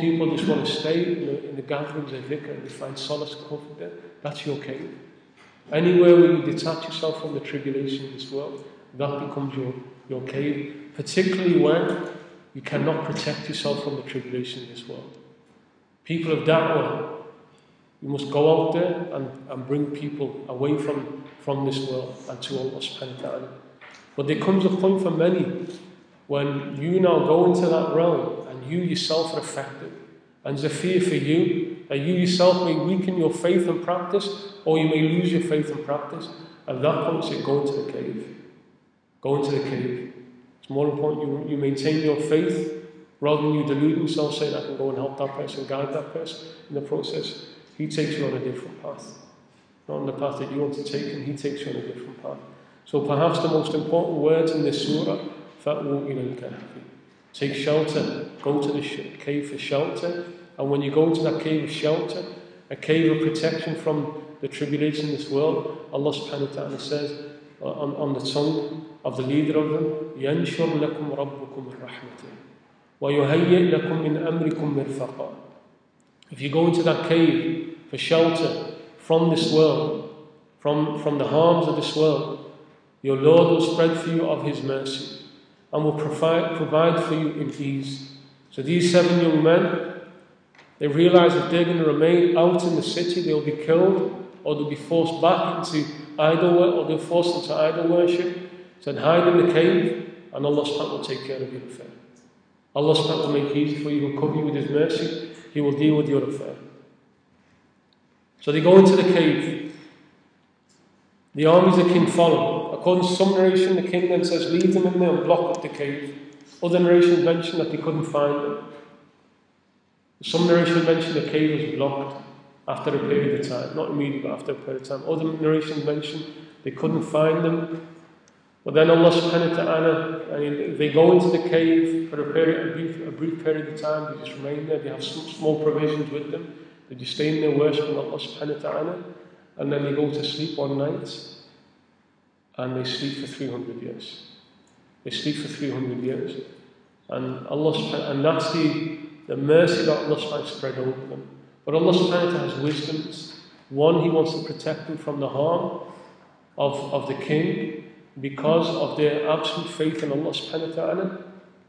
people just want to stay in the gatherings of dhikr and they find solace and comfort there. That's your cave. Anywhere where you detach yourself from the tribulation of this world, that becomes your cave, particularly when you cannot protect yourself from the tribulation of this world. People of da'wah, you must go out there and bring people away from this world and to Allah subhanahu wa ta'ala. But there comes a point for many when you now go into that realm and you yourself are affected. And there's a fear for you that you yourself may weaken your faith and practice, or you may lose your faith and practice. At that point, say, go into the cave. Go into the cave. It's more important you maintain your faith rather than you delude yourself, saying, I can go and help that person, guide that person. In the process, he takes you on a different path. Not on the path that you want to take, and he takes you on a different path. So perhaps the most important words in this surah, فَأْوُوا إِلَى الْكَهْفِ. Take shelter, go to the cave for shelter. And when you go into that cave of shelter, a cave of protection from the tribulation in this world, Allah subhanahu wa ta'ala says on the tongue of the leader of them, يَنْشُرْ لَكُمْ رَبُّكُمْ الرَّحْمَةِ وَيُهَيِّئْ لَكُمْ مِنْ أَمْرِكُمْ مِرْفَقًا. If you go into that cave for shelter from this world, from the harms of this world, your Lord will spread for you of His mercy and will provide for you in ease. So these 7 young men, they realize that they're going to remain out in the city, they'll be killed, or they'll be forced back into idol worship, or they'll forced into idol worship. So then hide in the cave, and Allah subhanahu will take care of your affair. Allah subhanahu will make easy for you, He will cover you with His mercy, He will deal with your affair. So they go into the cave. The armies of King follow. According to some narration, the king then says, leave them in there and block up the cave. Other narrations mention that they couldn't find them. Some narrations mention the cave was blocked after a period of time, not immediately, but after a period of time. Other narrations mention they couldn't find them. But then Allah subhanahu wa ta'ala, they go into the cave for a brief period of time, they just remain there, they have some small provisions with them, they just stay in there worshipping Allah subhanahu wa ta'ala, and then they go to sleep one night, and they sleep for 300 years. They sleep for 300 years. And Allah, and that's the mercy that Allah subhanahu wa ta'ala spread over them. But Allah subhanahu wa ta'ala has wisdoms. One, He wants to protect them from the harm of the king, because of their absolute faith in Allah subhanahu wa ta'ala.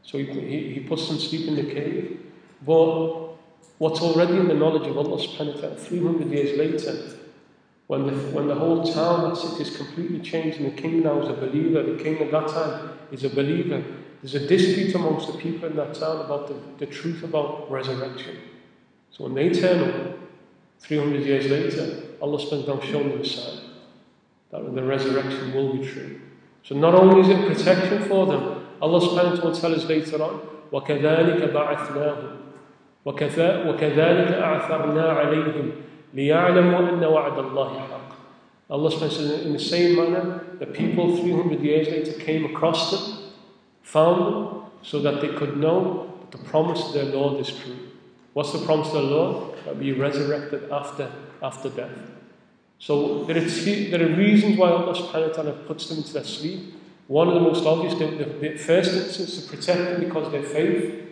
So he puts them sleep in the cave. But what's already in the knowledge of Allah subhanahu wa ta'ala, 300 years later, when the whole town and city is completely changed, and the king now is a believer, the king at that time is a believer, there's a dispute amongst the people in that town about the truth about resurrection. So when they turn up, 300 years later, Allah subhanahu wa ta'ala shows them a sign that the resurrection will be true. So not only is it protection for them, Allah subhanahu wa ta'ala tells us later on, وَكَذَلِكَ بَعَثْنَاهُمْ وَكَذَلِكَ أَعْثَرْنَا عَلَيْهِمْ لِيَعْلَمُوا أَنَّ وَعْدَ اللَّهِ حَقٍّ. Allah subhanahu wa ta'ala says, in the same manner, the people 300 years later came across them, found them, so that they could know that the promise of their Lord is true. What's the promise of their Lord? That we resurrected after death. So there are reasons why Allah subhanahu wa ta'ala puts them into their sleep. One of the most obvious, the first instance, is to protect them because of their faith.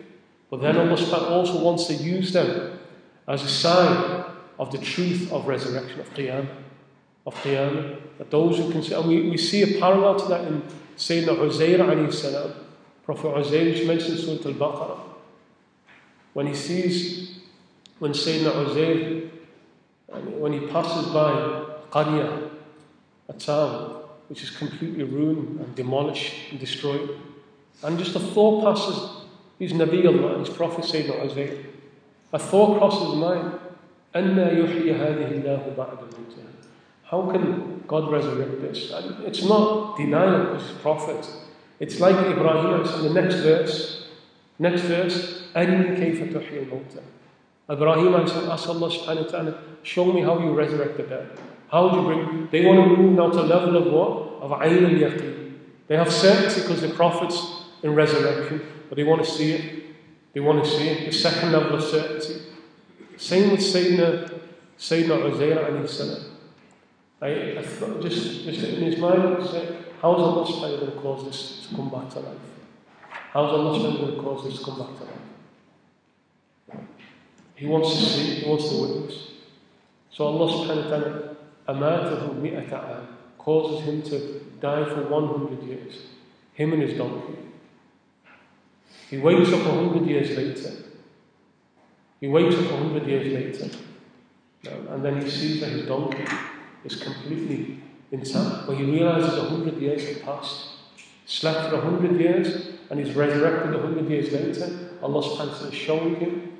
But then Allah subhanahu wa ta'ala also wants to use them as a sign of the truth of resurrection, of Qiyamah. That those who can see, and we see a parallel to that in Sayyidina Uzair alayhi salam. Prophet Uzair, which mentions Surah Al-Baqarah. When Sayyidina Uzair, when he passes by Qariya, a town which is completely ruined and demolished and destroyed, and just a thought passes He's Nabi Allah and his Prophet Sayyidina Uzair. A thought crosses mind. How can God resurrect this? And it's not denial because he's a prophet. It's like Ibrahim, it's in the next verse. Next verse, Ibrahim, I said, ask Allah subhanahu wa ta'ala, show me how you resurrect the dead. How do you bring? They want to move now to a level of what? Of Ayn al-Yaqin. They have certainty because they're prophets in resurrection, but they want to see it. They want to see it. The second level of certainty. Same with Sayyidina Uzair alayhi salam. Just in his mind, say, how's Allah subhanahu going to cause this to come back to life? How's Allah subhanahu going to cause this to come back to life? He wants to see, he wants to witness. So Allah subhanahu wa ta'ala amatahu mi'ata'a causes him to die for 100 years. Him and his donkey. He wakes up 100 years later. He wakes up 100 years later. And then he sees that his donkey is completely intact. But he realizes 100 years have passed. Slept for 100 years and he's resurrected 100 years later. Allah subhanahu wa ta'ala is showing him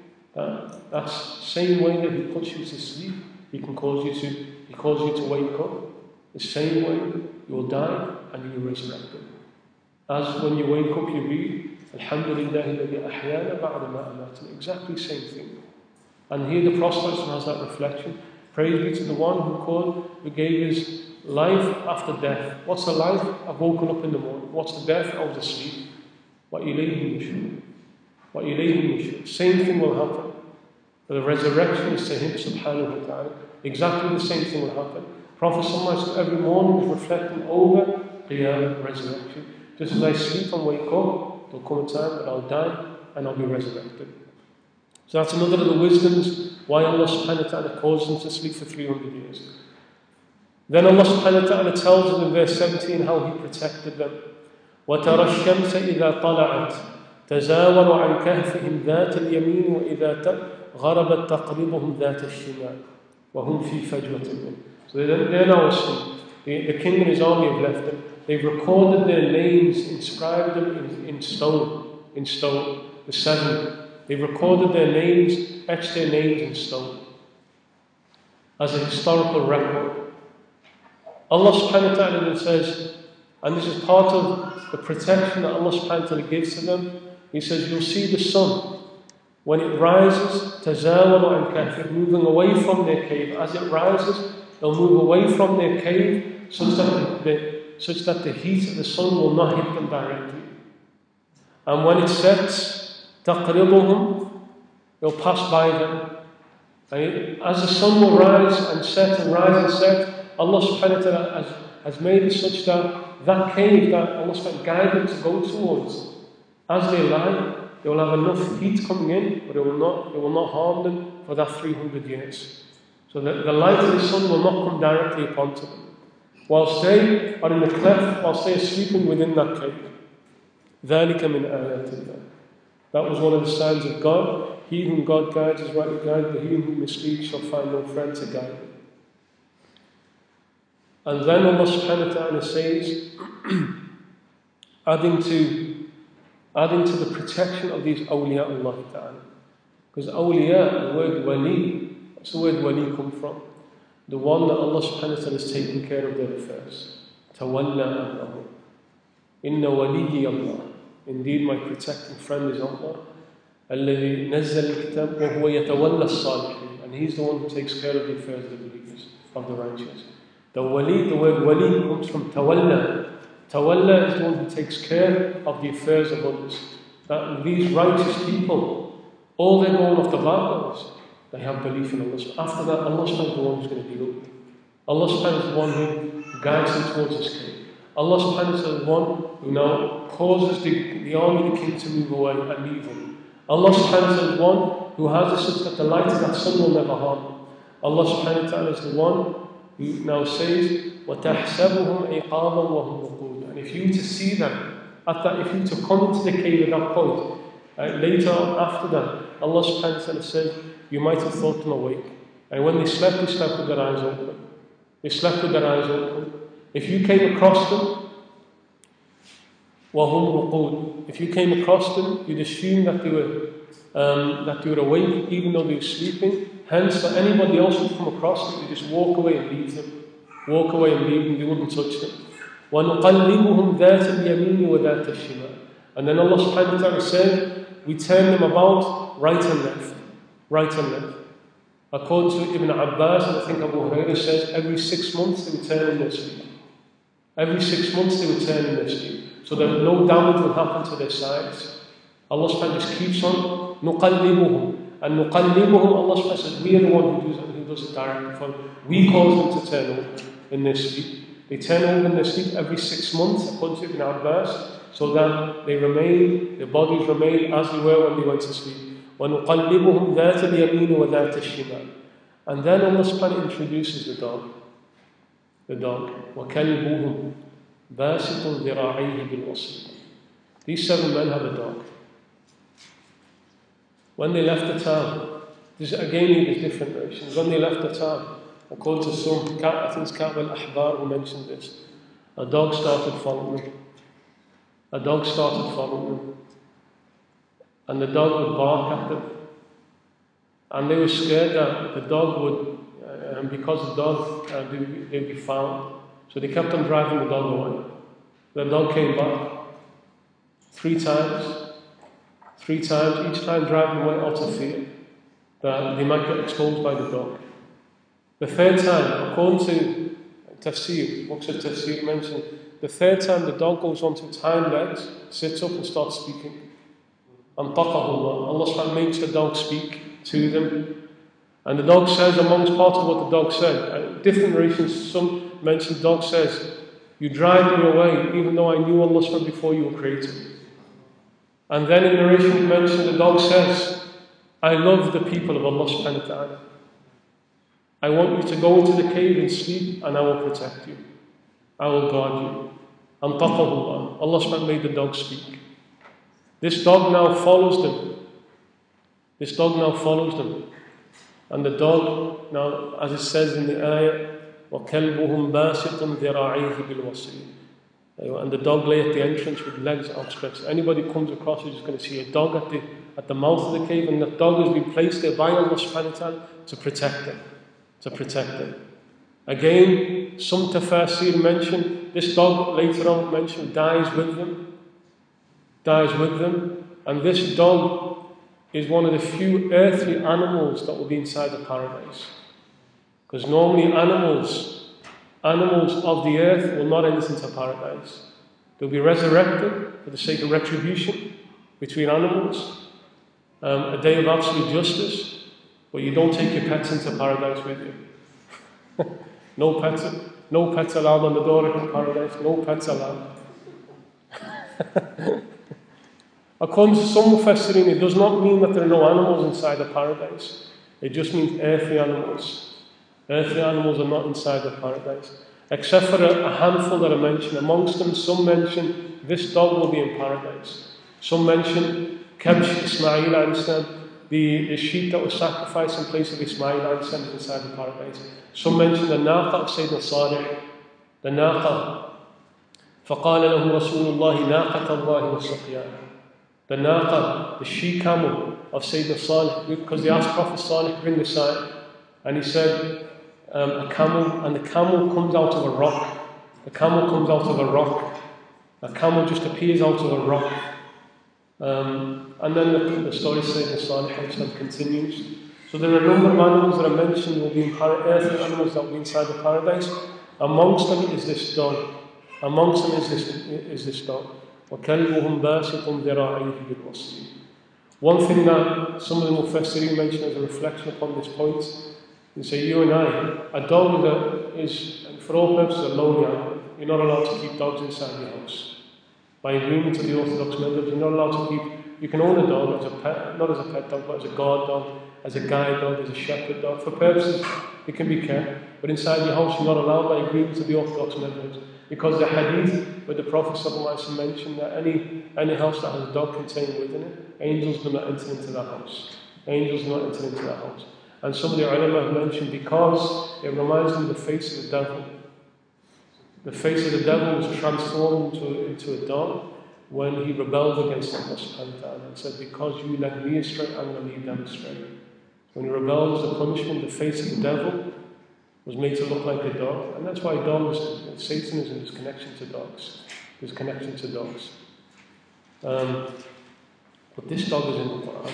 that's the same way that he puts you to sleep, he calls you to wake up. The same way you will die and you will resurrect him. As when you wake up, you read Alhamdulillah ahyana ba'da ma amatana. Exactly the same thing. And here the Prophet has that reflection. Praise be to the one who gave his life after death. What's the life? I've woken up in the morning. What's the death? I was asleep. Wa ilayhi nushur. Wa ilayhi nushur. Same thing will happen. The resurrection is to him, subhanahu wa ta'ala. Exactly the same thing will happen. Prophet ﷺ every morning is reflecting over the resurrection. Just as I sleep and wake up, there'll come a time that I'll die and I'll be resurrected. So that's another of the wisdoms why Allah subhanahu wa ta'ala caused him to sleep for 300 years. Then Allah subhanahu wa ta'ala tells him in verse 17 how he protected them. وَتَرَى الشَّمْسَ إِذَا طَلَعَتْ تَزَاوَرُ عَنْ كَهْفِهِمْ ذَاتَ الْيَمِينِ وَإِذَا تَقْلِبُهُمْ غربت تقلبهم ذات الشمال وهم في فجوة منه. So they're now asleep. The king and his army have left them. They've recorded their names, inscribed them in stone. The seven. They've recorded their names, etched their names in stone as a historical record. Allah subhanahu wa ta'ala says, and this is part of the protection that Allah subhanahu wa ta'ala gives to them. He says, you'll see the sun. When it rises, tazawalu an kahfihim, moving away from their cave. As it rises, they'll move away from their cave such that the heat of the sun will not hit them directly. And when it sets, taqribuhum, they'll pass by them. And as the sun will rise and set and rise and set, Allah subhanahu wa ta'ala has made it such that that cave that Allah subhanahu wa ta'ala guided to go towards, as they lie, they will have enough heat coming in, but it will not harm them for that 300 years. So the light of the sun will not come directly upon them. Whilst they are in the cleft, whilst they are sleeping within that cave. ذَلِكَ مِنْ آيَاتِ اللَّهِ. That was one of the signs of God. He whom God guides is rightly guided, but he whom misleads shall find no friend to guide him. And then Allah subhanahu wa ta'ala says, adding to the protection of these awliya Allah ta'ala. Because awliya, the word wali, what's the word wali come from? The one that Allah subhanahu wa ta'ala is taking care of their affairs. Tawalla amrahu. Inna waliyi Allah. Indeed, my protecting friend is Allah. Alladhi nazzal al-kitab wa huwa yatawalla as-salihin. And he's the one who takes care of the affairs of the believers, of the righteous. The wali, the word wali comes from tawalla. Tawalla is the one who takes care of the affairs of others. That these righteous people, all they're going off the battles, they have belief in Allah. After that, Allah is the one who's going to deal with them. Allah is the one who guides them towards his king. Allah is the one who now causes the army of the king to move away and leave him. Allah is the one who has it such that the light of that sun will never harm. Allah is the one who now says, وَتَحْسَبُهُمْ عِقَابًا وَهُمْ وَقُودًا. If you were to see them, if you were to come into the cave at that point, later on after that, Allah subhanahu wa ta'ala said, you might have thought them awake. And when they slept with their eyes open. They slept with their eyes open. If you came across them, وَهُمْ رُقُودٌ. If you came across them, you'd assume that they were awake even though they were sleeping. Hence, for anybody else who'd come across them, you just walk away and leave them. Walk away and leave them, you wouldn't touch them. وَنُقَلِّبُهُمْ ذَاتَ الْيَمِينِ وَذَاتَ الشِّمَالِ. And then Allah subhanahu wa ta'ala said, we turn them about right and left. Right and left. According to Ibn Abbas, and I think Abu Huraira says, every 6 months they would turn in their sleep. Every 6 months they would turn in their sleep. So that no damage will happen to their sides. Allah subhanahu wa ta'ala just keeps on نُقَلِّبُهُمْ. And نُقَلِّبُهُمْ, Allah subhanahu wa ta'ala says, we are the one who does it directly for them. We cause them to turn over in their sleep. They turn over in their sleep every 6 months, according to Ibn Abbas, so that they remain, their bodies remain as they were when they went to sleep. وَنُقَلِّبُهُمْ ذَاتَ الْيَمِينِ وَذَاتَ الشِّمَالِ. And then Allah subhanahu introduces the dog. The dog. وَكَلْبُهُمْ بَاسِطٌ ذِرَاعَيْهِ بِالْوَصِيلِ. These 7 men have a dog. When they left the town, this again there's different versions. When they left the town, according to some, I think it's Ka'b al-Ahbar who mentioned this, a dog started following them. A dog started following them. And the dog would bark at them. And they were scared that the dog would, and because the dog, they'd be found. So they kept on driving the dog away. The dog came back 3 times. 3 times, each time driving away out of fear that they might get exposed by the dog. The 3rd time, according to Tafsir, books of Tafsir mentioned, the 3rd time the dog goes onto its hind legs, sits up and starts speaking. And Allah makes the dog speak to them. And the dog says, amongst part of what the dog said, different narrations, some mention dog says, you drive me away even though I knew Allah before you were created. And then in the narration you mentioned, the dog says, I love the people of Allah subhanahu wa ta'ala. I want you to go into the cave and sleep and I will protect you. I will guard you. And taqahullah, Allah subhanahu wa ta'ala made the dog speak. This dog now follows them. This dog now follows them. And the dog now, as it says in the ayah, وَكَلْبُهُمْ بَاسِطٌ ذِرَاعَيْهِ بِالْوَصِيلِ. And the dog lay at the entrance with legs outstretched. Anybody who comes across is just going to see a dog at the mouth of the cave, and the dog has been placed there by Allah subhanahu wa ta'ala to protect them. To protect them. Again, some Tafsir mention, this dog later on mentioned dies with them. Dies with them. And this dog is one of the few earthly animals that will be inside the paradise. Because normally animals of the earth will not enter into paradise. They'll be resurrected for the sake of retribution between animals, a day of absolute justice, but you don't take your pets into paradise with you. no pets allowed on the door of paradise, no pets allowed. According to some Mufassirin, it does not mean that there are no animals inside the paradise. It just means earthly animals. Earthly animals are not inside the paradise, except for a handful that are mentioned. Amongst them, some mention this dog will be in paradise. Some mention Kabsh Ismail Ansem, the sheep that was sacrificed in place of Ismail Ansem inside the paradise. Some mention the Naqa of Sayyidina Salih, the Naqa. فَقَالَ لَهُ رَسُولُ اللَّهِ نَاقَةَ اللَّهِ وَالسَّقْيَانِ. The Naqa, the she camel of Sayyidina Salih, because they asked Prophet Salih, bring the sign. And he said, a camel, and the camel comes out of a rock. The camel comes out of a rock. A camel just appears out of a rock. And then the story says the Salih continues. So there are a number of animals that are mentioned will be in earthly animals that will be inside the paradise. Amongst them is this dog. Amongst them is this dog. وَكَلْبُهُمْ بَاسِطٌ ذِرَاعَيْهِ بِالْوَصِيلِ. One thing that some of the Mufassirin mention as a reflection upon this point. They say, you and I, a dog that is, for all purposes, a lonely animal. You're not allowed to keep dogs inside your house. By agreement to the Orthodox members, you're not allowed to keep, you can own a dog as a pet, not as a pet dog, but as a guard dog, as a guide dog, as a shepherd dog. For purposes, it can be kept. But inside your house, you're not allowed by agreement to the Orthodox members. Because the hadith where the Prophet ﷺ mentioned that any house that has a dog contained within it, angels do not enter into that house. Angels do not enter into that house. And some of the ulama have mentioned because it reminds them of the face of the devil. The face of the devil was transformed into a dog, when he rebelled against Allah subhanahu wa ta'ala and said, because you led me astray, I'm going to lead them astray. When he rebelled as a punishment, the face of the devil was made to look like a dog. And that's why dogs, Satanism is connection to dogs. There's connection to dogs. But this dog is in the Qur'an.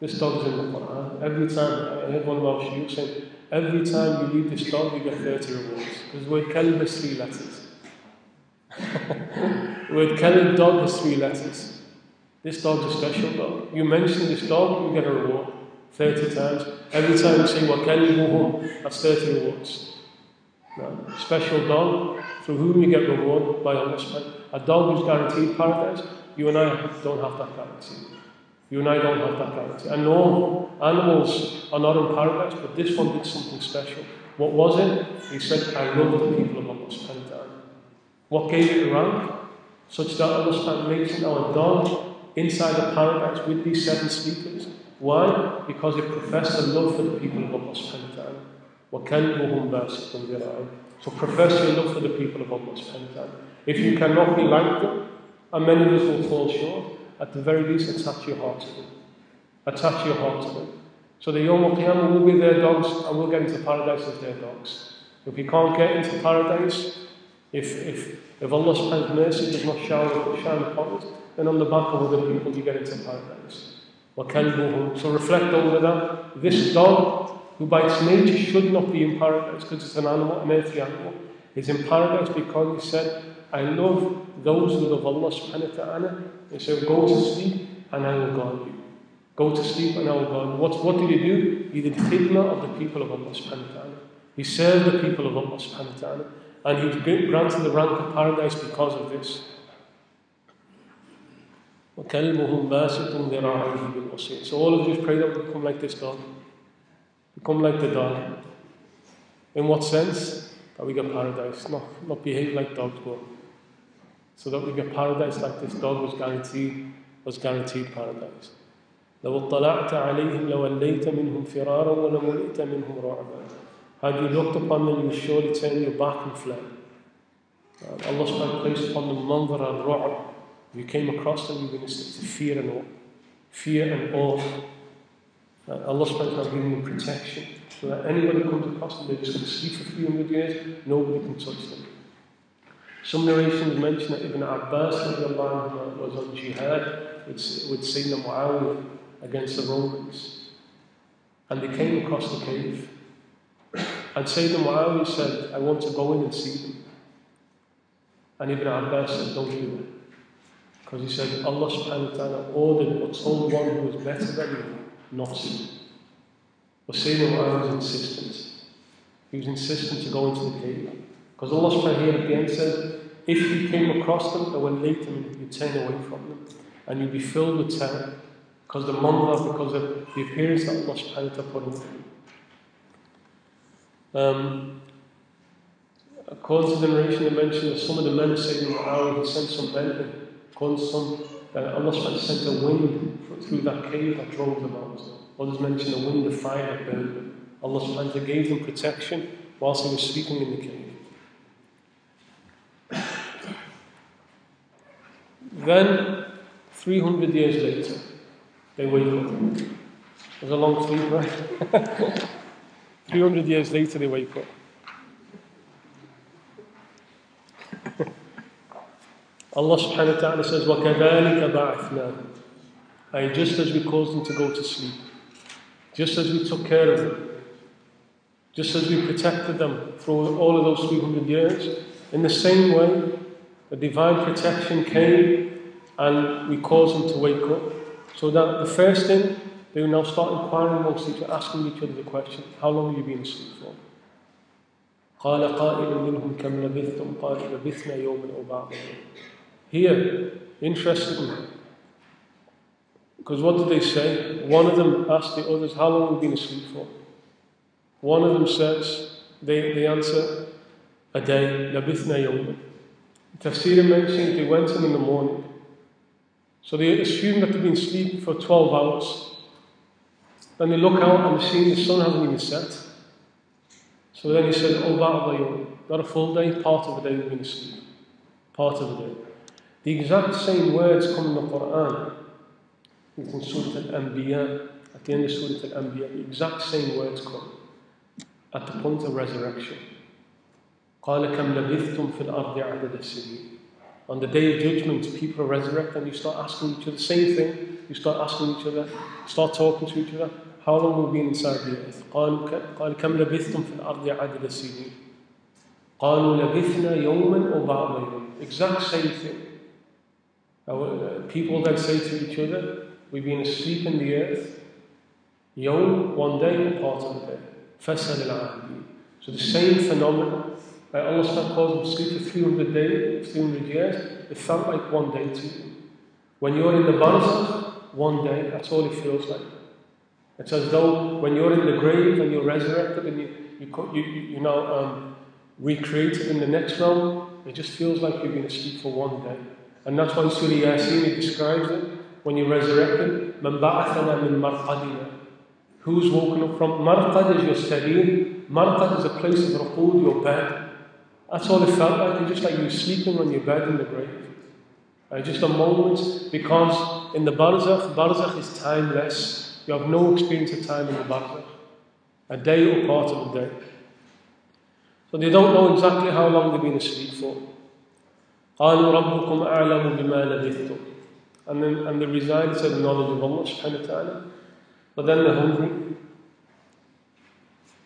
This dog is in the Qur'an. Every time, I heard one of our shuyukh saying, every time you lead this dog, you get 30 rewards. Because the word kalb has 3 letters. The word kalb, dog, has 3 letters. This dog's a special dog. You mention this dog, you get a reward. 30 times. Every time you say وَكَلِّمُهُمْ, that's 30 rewards. No. Special dog, through whom you get reward by Allah. A dog who's guaranteed paradise, you and I don't have that guarantee. You and I don't have that guarantee. And no, animals are not in paradise, but this one did something special. What was it? He said, I love the people of Allah. What gave it rank? Such that Allah makes it our dog inside the paradise with these 7 speakers. Why? Because it professed a love for the people of Allah subhanahu wa ta'ala. So profess your love for the people of Allah subhanahu wa ta'ala. If you cannot be like them, and many of us will fall short, at the very least attach your heart to them. Attach your heart to them. So the Yawm al-Qiyamah will be their dogs, and we'll get into paradise as their dogs. If we can't get into paradise, if Allah subhanahu wa ta'ala's mercy does not shine upon us, then on the back of other people you get into paradise. So reflect over that. This dog, who by its nature should not be in paradise because it's an animal, an earthly animal, is in paradise because he said, I love those who love Allah subhanahu wa ta'ala. He said, go to sleep and I will guard you. Go to sleep and I will guard you. What did he do? He did khidmah of the people of Allah subhanahu wa ta'ala. He served the people of Allah subhanahu wa ta'ala. And he granted the rank of paradise because of this. So all of you pray that we become like this dog. Become like the dog. In what sense? That we get paradise. Not behave like dogs, but so that we get paradise like this dog was guaranteed paradise. Had you looked upon them, you would surely turn your back and flee. Allah subhanahu placed upon them manzar al-ru'b. You came across them, you were instinct to fear and awe. Fear and awe. Allah subhanahu wa ta'ala giving them protection. So that anybody comes across them, they're just going to sleep for 300 years, nobody can touch them. Some narrations mention that Ibn Abbas was on jihad with Sayyidina Muawiyah against the Romans. And they came across the cave. And Sayyidina Muawiyah said, I want to go in and see them. And Ibn Abbas said, don't do it. Because he said, Allah subhanahu wa ta'ala ordered or told one who was better than you not to. But Sayyidina Muhammad was insistent. He was insistent to go into the cave. Because Allah subhanahu wa ta'ala again said, if you came across them, they were late and you turn away from them. And you'd be filled with terror. Because the manzar, because of the appearance that Allah subhanahu wa ta'ala put on them. According to the narration, they mentioned that some of the men of Sayyidina Muhammad sent some men. Allah sent a wind through that cave that drove them out. Others mentioned a wind of fire that burned them. Allah gave them protection whilst they were sleeping in the cave. Then, 300 years later, they wake up. It was a long sleep, right? 300 years later, they wake up. Allah subhanahu wa ta'ala says, وَكَذَلِكَ بَعْثْنَا. And just as we caused them to go to sleep, just as we took care of them, just as we protected them through all of those 300 years, in the same way, the divine protection came and we caused them to wake up. So that the first thing, they will now start inquiring amongst each other, asking each other the question, how long have you been asleep for? قَالَ قَائِلٌ مِّنْهُمْ كَمْ لَبِثْتُمْ قَالَ لَبِثْنَا يَوْمًا أَوْ بَعْضَ. Here, interestingly, because what did they say? One of them asked the others, how long have we been asleep for? One of them says, they answer, a day, لَبِثْنَا يَوْمًا. Tafsir mentioned they went in the morning. So they assume that they've been asleep for 12 hours. Then they look out and they see the sun hasn't even set. So then he said, oh, not a full day, part of the day we've been asleep. Part of the day. The exact same words come in the Quran. It's in Surah Al-Anbiya, at the end of Surah Al-Anbiya, the exact same words come at the point of resurrection. قَالَ كَمْ لَبِثْتُمْ فِي الْأَرْضِ عَدَدَ السِّنِينَ. On the Day of Judgment, people resurrect and you start asking each other the same thing. You start asking each other, start talking to each other. How long have we been inside the earth? قَالَ كَمْ لَبِثْتُمْ فِي الْأَرْضِ عَدَدَ السِّنِينَ. قَالُوا لَبِثْنَا يَوْمًا أَوْ بَعْضَ يَوْمٍ. Exact same thing. People then say to each other, we've been asleep in the earth. يَوْم, one day, part of the day. فَسَلِ الْعَهْدِينَ. So the same phenomenon. Allah started causing them to sleep for 300 years, it felt like one day to you. When you're in the barzakh, one day, that's all it feels like. It's as though when you're in the grave and you're resurrected and you're now recreated in the next realm, it just feels like you've been asleep for one day. And that's why Surah Ya Sin, it describes it, when you're resurrected, مَنْ بَعَثَنَا مِنْ مَرْقَدِنَا. Who's woken up from? Marqad is your sarir, marqad is a place of ruqud, your bed. That's all it felt like. It's just like you were sleeping on your bed in the grave. Just a moment, because in the barzakh is timeless. You have no experience of time in the barzakh. A day or part of a day. So they don't know exactly how long they've been asleep for. قَالُوا رَبُّكُمْ أَعْلَمُ بِمَا لَبِثْتُم. And they reside to the knowledge of Allah subhanahu wa ta'ala. But then they're hungry.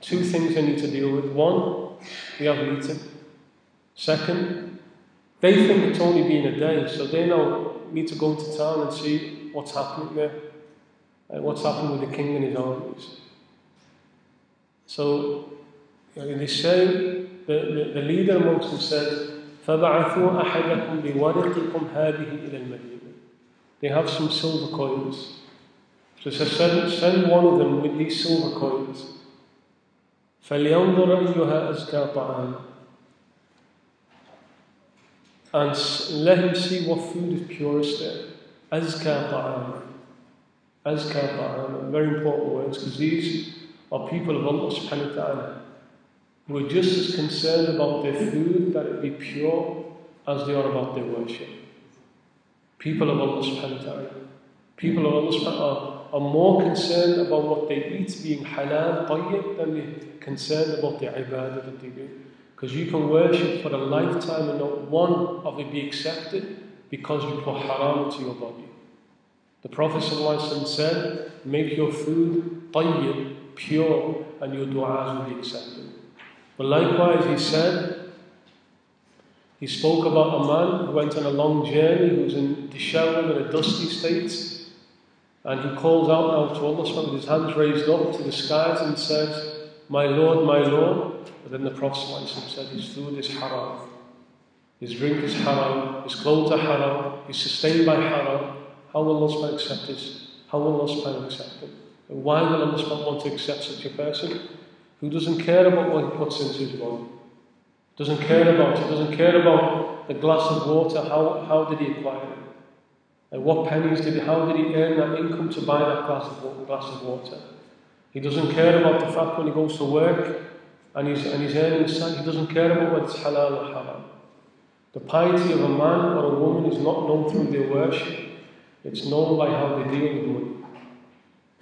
Two things they need to deal with. One, they haven't eaten. Second, they think it's only been a day, so they now need to go to town and see what's happening there, what's happened with the king and his armies. So, they say, the leader amongst them said, فَبَعَثُوا أَحَدَكُمْ بِوَرِقِكُمْ هَذِهِ إِلَى الْمَدِينَ. They have some silver coins. So send one of them with these silver coins. فَلْيَنْظُرَ أَيُّهَا أَزْكَى طَعَامًا. And let him see what food is purest there. Azka ta'am. Azka ta'am. Very important words, because these are people of Allah subhanahu wa ta'ala who are just as concerned about their food that it be pure as they are about their worship. People of Allah subhanahu wa ta'ala. People of Allah subhanahu wa ta'ala are more concerned about what they eat being halal, tayyib, than they're concerned about the ibadah that they do. Because you can worship for a lifetime and not one of it be accepted because you put haram to your body. The Prophet ﷺ said, make your food tayyib, pure, and your du'as will be accepted. But likewise he said, he spoke about a man who went on a long journey, who was in disheveled in a dusty state, and he calls out now to Allah with his hands raised up to the skies and says, my Lord, my Lord. But then the Prophet said his food is haram, his drink is haram, his clothes are haram, he's sustained by haram. How will Allah accept this? How will Allah accept it? And why will Allah want to accept such a person who doesn't care about what he puts into his body? Doesn't care about it, doesn't care about the glass of water. How did he acquire it? And what pennies did he, how did he earn that income to buy that glass of water? He doesn't care about the fact when he goes to work and he's earning his son, he doesn't care about whether it's halal or haram. The piety of a man or a woman is not known through their worship, it's known by how they deal with money.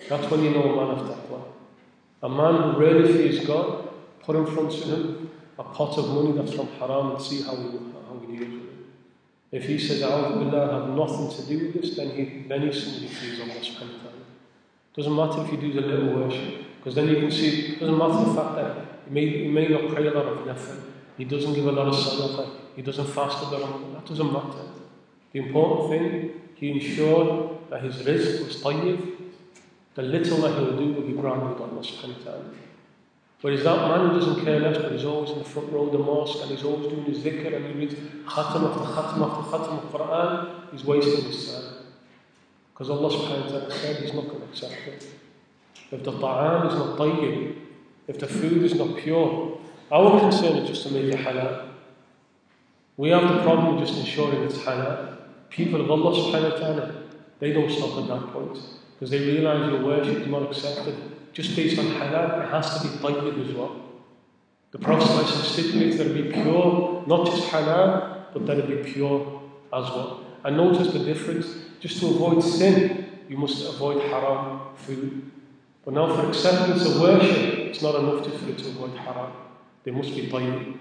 That's when you know a man of taqwa. A man who really fears God, put in front of him a pot of money that's from haram and see how he deals with it. If he says, A'udhu Billah, I have nothing to do with this, then he's somebody who fears Allah subhanahu wa ta'ala. Doesn't matter if you do the little worship, because then you can see, it doesn't matter the fact that he may not pray a lot of nafil, he doesn't give a lot of sadaqah, he doesn't fast a lot, that doesn't matter. The important thing, he ensured that his rizq was tayyib, the little that he'll do will be granted on Allah subhanahu wa ta'ala. Whereas that man who doesn't care less, but he's always in the front row of the mosque, and he's always doing his dhikr, and he reads khatam after khatam after khatam of Qur'an, he's wasting his time. Because Allah subhanahu wa ta'ala said he's not going to accept it. If the ta'am is not tayyib, if the food is not pure, our concern is just to make it halal. We have the problem just ensuring it's halal. People of Allah subhanahu wa ta'ala, they don't stop at that point. Because they realize your worship is not accepted. Just based on halal, it has to be tayyib as well. The Prophet stipulates that it be pure, not just halal, but that it be pure as well. And notice the difference. Just to avoid sin, you must avoid haram food. But now for acceptance of worship, it's not enough for it to avoid haram. They must be tayyib.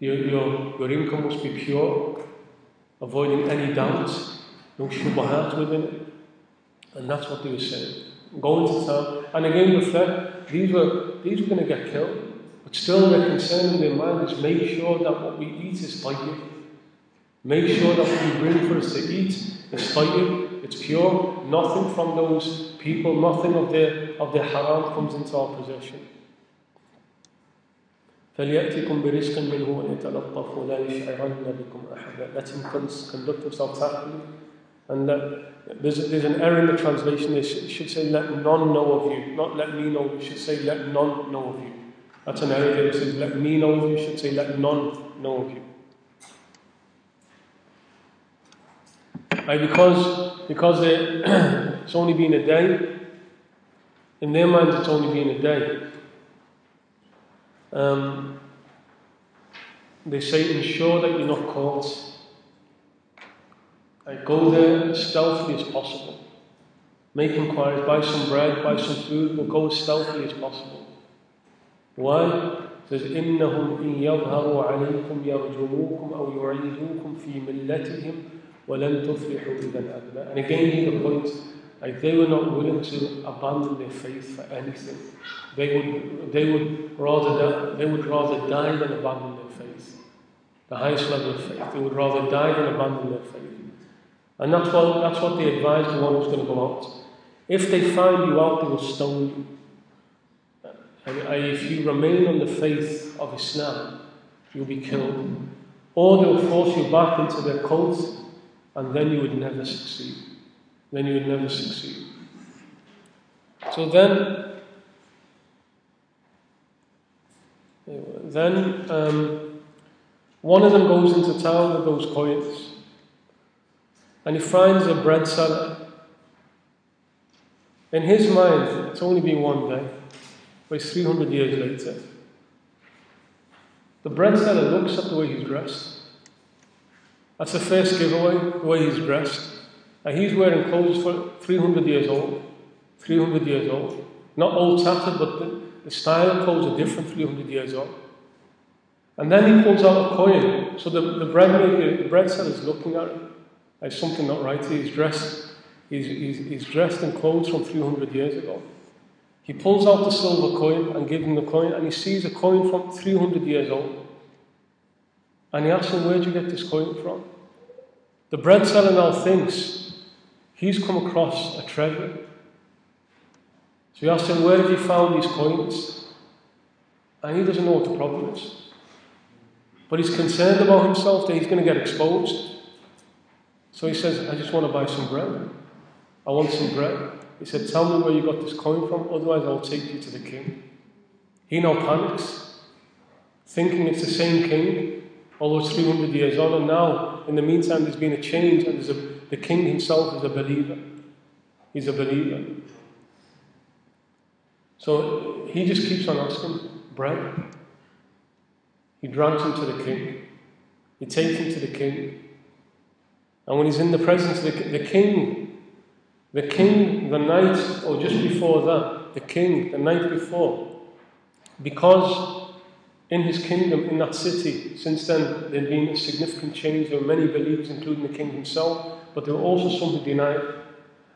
Your income must be pure, avoiding any doubts, no shubahat within it. And that's what they were saying. Going to town. And again with that, these were going to get killed. But still their concern in their mind is make sure that what we eat is tayyib. Make sure that what we bring for us to eat is tayyib, it's pure. Nothing from those people, nothing of their haram comes into our possession. فَلْيَأْتِكُمْ بِرِزْقٍ مِّنْهُ وَلْيَتَلَطَّفْ وَلَا يَشْعِرَنَّ بِكُمْ أَحَدًا. Let him conduct himself happily. And there's an error in the translation. They should say, let none know of you. Not let me know. You should say, let none know of you. That's an error. They say, let me know of you. You should say, let none know of you. Right, because it's only been a day. In their minds, it's only been a day. They say, ensure that you're not caught. Like, go there as stealthily as possible. Make inquiries, buy some bread, buy some food, but go as stealthily as possible. Why? It says, إِنَّهُمْ إِنْ يَظْهَرُوا عَلَيْكُمْ يَرْجُمُوكُمْ أَوْ يُعِيدُوكُمْ فِي مِلَّتِهِمْ وَلَنْ تُفْلِحُوا إِذًا أَبَدًا. And again, here the point, like they were not willing to abandon their faith for anything. They would rather die than abandon their faith. The highest level of faith. They would rather die than abandon their faith. And that's what they advised the one who's going to go out. If they find you out, they will stone you. And if you remain on the faith of Islam, you'll be killed. Or they'll force you back into their cult, and then you would never succeed. Then you would never succeed. So then one of them goes into town with those coins. And he finds a bread seller. In his mind, it's only been one day, but it's 300 years later. The bread seller looks at the way he's dressed. That's the first giveaway, the way he's dressed. And he's wearing clothes for 300 years old. 300 years old. Not old tattered, but the style of clothes are different 300 years old. And then he pulls out a coin. So the bread seller is looking at it. There's something not right. He's dressed in clothes from 300 years ago. He pulls out the silver coin and gives him the coin, and he sees a coin from 300 years old. And he asks him, where did you get this coin from? The bread seller now thinks he's come across a treasure. So he asks him, where have you found these coins? And he doesn't know what the problem is. But he's concerned about himself that he's going to get exposed. So he says, I just want to buy some bread. I want some bread. He said, tell me where you got this coin from, otherwise I'll take you to the king. He now panics, thinking it's the same king, although it's 300 years on, and now, in the meantime, there's been a change, and the king himself is a believer. He's a believer. So he just keeps on asking, bread. He drags him to the king. He takes him to the king. And when he's in the presence of the king, the night, or just before that, the king, the night before, because in his kingdom, in that city, since then, there'd been a significant change. There were many believers, including the king himself, but there were also some who denied.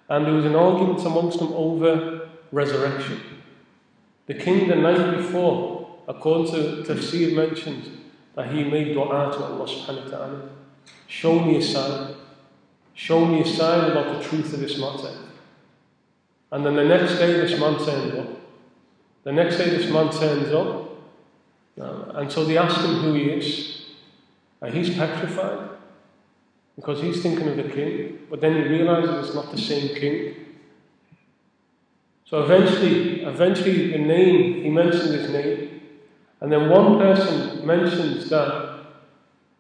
And there was an argument amongst them over resurrection. The king, the night before, according to Tafsir, mentions that he made dua to Allah subhanahu wa ta'ala. Show me a sign. Show me a sign about the truth of this matter. And then the next day this man turns up. The next day this man turns up. And so they ask him who he is. And he's petrified. Because he's thinking of the king. But then he realizes it's not the same king. So eventually the name, he mentions his name. And then one person mentions that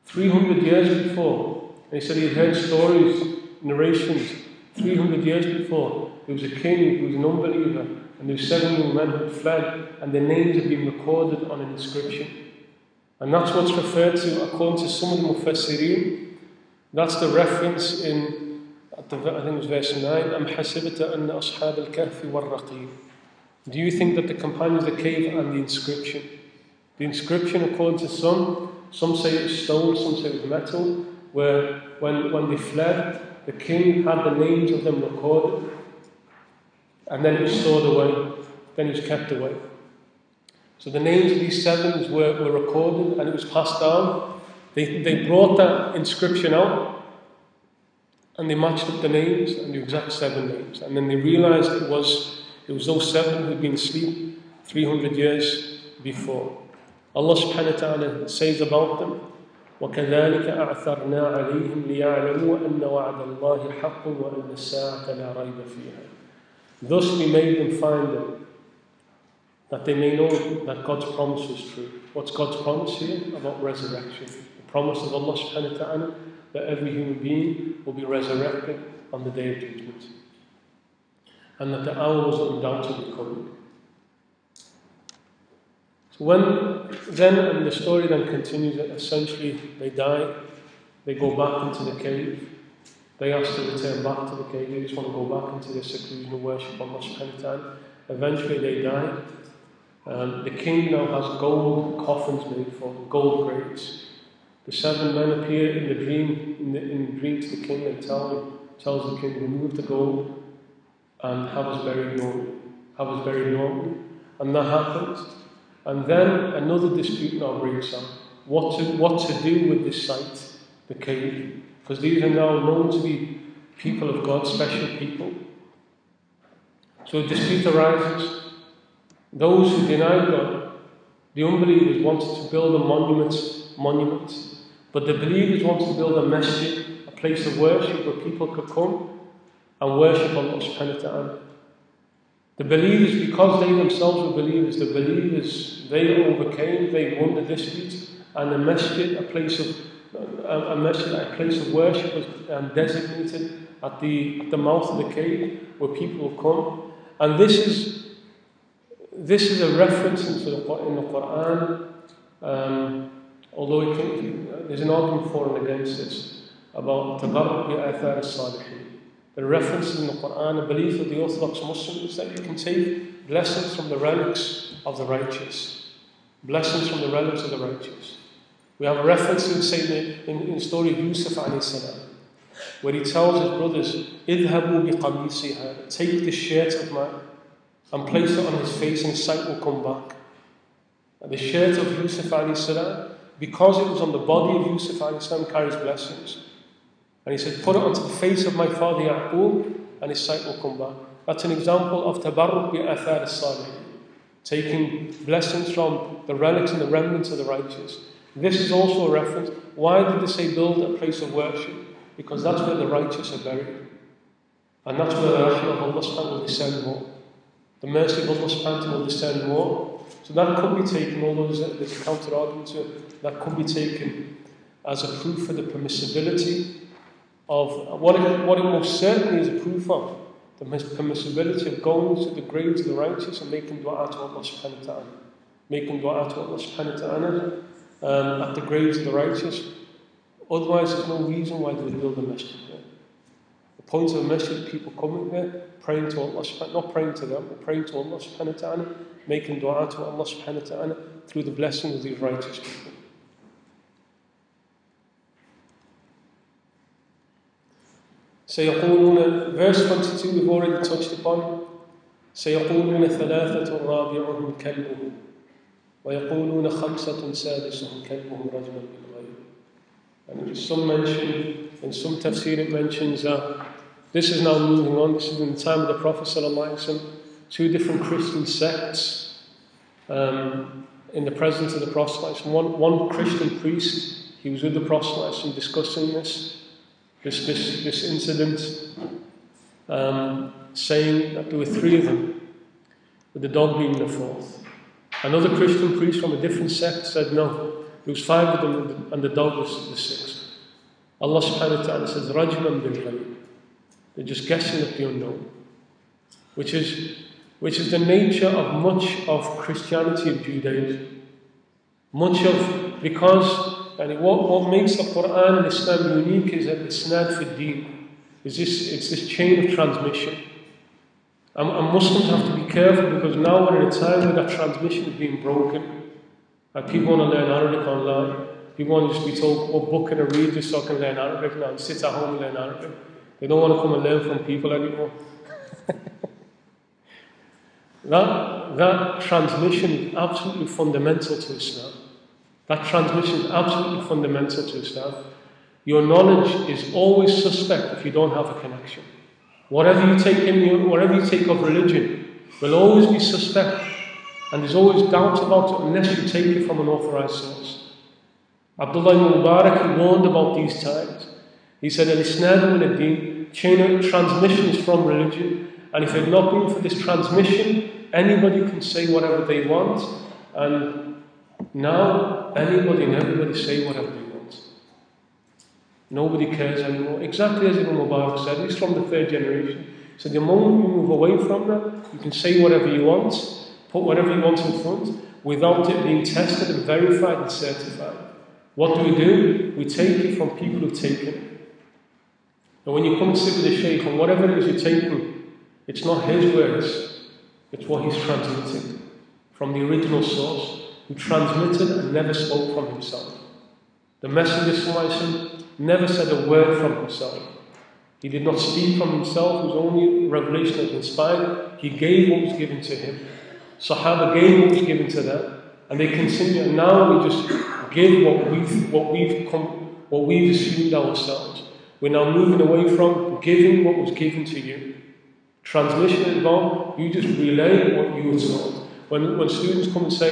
300 years before, and he said he had heard stories, narrations, 300 years before, there was a king who was an unbeliever, and there were 7 young men who fled, and their names had been recorded on an inscription. And that's what's referred to, according to some of the Mufassirin, That's the reference in, I think it was verse 9, أَمْ حَسِبْتَ أَنَّ أَصْحَابَ الْكَهْفِ وَالرَّقِيمِ. Do you think that the companions of the cave and the inscription? The inscription, according to some say it was stone, some say it was metal, where when they fled, the king had the names of them recorded, and then it was stored away, then it was kept away. So the names of these seven were recorded and it was passed down. They brought that inscription out and they matched up the names and the exact seven names. And then they realized it was those seven who'd been asleep 300 years before. Allah subhanahu wa ta'ala says about them, وَكَذَلِكَ أَعْثَرْنَا عَلَيْهِمْ لِيَعْلَمُوا أَنَّ وَعْدَ اللَّهِ حَقٌّ وَأَنَّ السَّاعَةَ لَا رَيْبَ فِيهَا. Thus we made them find them, that they may know that God's promise was true. What's God's promise here? About resurrection. The promise of Allah subhanahu wa ta'ala that every human being will be resurrected on the Day of Judgment. And that the hour was undoubtedly coming. So and the story then continues that essentially they die, they go back into the cave, they ask to return back to the cave, they just want to go back into their seclusion and worship Allah subhanahu wa ta'ala. Eventually they die. The king now has gold coffins made for them, gold graves. The seven men appear in the dream to the king and tells the king, remove the gold and have us buried normally. And that happens. And then another dispute now breaks out. What to do with this site, the cave? Because these are now known to be people of God, special people. So a dispute arises. Those who denied God, the unbelievers, wanted to build a monument. But the believers wanted to build a masjid, a place of worship where people could come and worship Allah subhanahu wa ta'ala. The believers, because they themselves were believers, they overcame, they won the dispute, and a place of worship was designated at the mouth of the cave where people would come. And this is a reference in the Qur'an, although there's an argument for and against this, about tabarruk bi athar as-salihin. The references in the Qur'an, a belief of the Orthodox Muslims that you can take blessings from the relics of the righteous. We have a reference in the story of Yusuf alayhi salam, where he tells his brothers, idhabu bi qamisi hadha, take the shirt of mine and place it on his face and his sight will come back. And the shirt of Yusuf alayhi salam, because it was on the body of Yusuf alayhi salam, carries blessings. And he said, put it onto the face of my father Yaqub and his sight will come back. That's an example of tabarruk bi athar as-salih, taking blessings from the relics and the remnants of the righteous. This is also a reference. Why did they say build a place of worship? Because that's where the righteous are buried. And that's where the rahmah of Allah subhanahu will descend more. The mercy of Allah subhanahu will descend more. So that could be taken, although there's a counter argument to it, that could be taken as a proof for the permissibility of what it most certainly is a proof of, the permissibility of going to the graves of the righteous and making dua to Allah subhanahu wa ta'ala. At the graves of the righteous. Otherwise, there's no reason why they would build a masjid there. The point of a masjid, people coming there, praying to Allah subhanahu wa ta'ala, not praying to them, but praying to Allah subhanahu wa ta'ala, making dua to Allah subhanahu wa ta'ala through the blessings of these righteous people. سَيَقُولُونَ Verse 22 we've already touched upon. سَيَقُولُونَ ثَلَاثَةٌ رَابِعُهُمْ كَلْبُهُمْ وَيَقُولُونَ خَمْسَةٌ سَادِسُهُمْ كَلْبُهُمْ رَجْمًا بِالْغَيْرِ. And some mention, in some tafsir it mentions that this is now moving on, this is in the time of the Prophet ﷺ, two different Christian sects in the presence of the Prophet. One Christian priest, he was with the Prophet discussing this incident, saying that there were three of them, with the dog being the fourth. Another Christian priest from a different sect said, no, there was five of them and the dog was the sixth. Allah subhanahu wa ta'ala says, Rajman bil Ghayb. They're just guessing at the unknown. Which is the nature of much of Christianity and Judaism. Because يعني what makes the Quran and Islam unique is that isnad fi deen. It's this chain of transmission. And Muslims have to be careful because now we're in a time where that transmission is being broken. Like people want to learn Arabic online. People want to just be told, what book can I read just so I can learn Arabic now? And sit at home and learn Arabic. They don't want to come and learn from people anymore. That transmission is absolutely fundamental to Islam. That transmission is absolutely fundamental to Islam. Your knowledge is always suspect if you don't have a connection. Whatever you take of religion will always be suspect, and there's always doubts about it unless you take it from an authorized source. Abdullah ibn Mubarak warned about these times. He said, "Al-Isnad min ad-Din, chain of transmissions from religion, and if it had not been for this transmission, anybody can say whatever they want, and now anybody and everybody say whatever they want." Nobody cares anymore. Exactly as Ibn Mubarak said, he's from the third generation. So the moment you move away from that, you can say whatever you want, put whatever you want in front, without it being tested and verified and certified. What do? We take it from people who take it. And when you come and sit with the Shaykh, and whatever it is you're taking, it's not his words, it's what he's transmitted from the original source, who transmitted and never spoke from himself. The Messenger ﷺ never said a word from himself. He did not speak from himself. It was only revelation that was inspired. He gave what was given to him. Sahaba gave what was given to them, and they continue. And now we just give what we've assumed ourselves. We're now moving away from giving what was given to you. Transmission is gone. You just relay what you were told. When students come and say,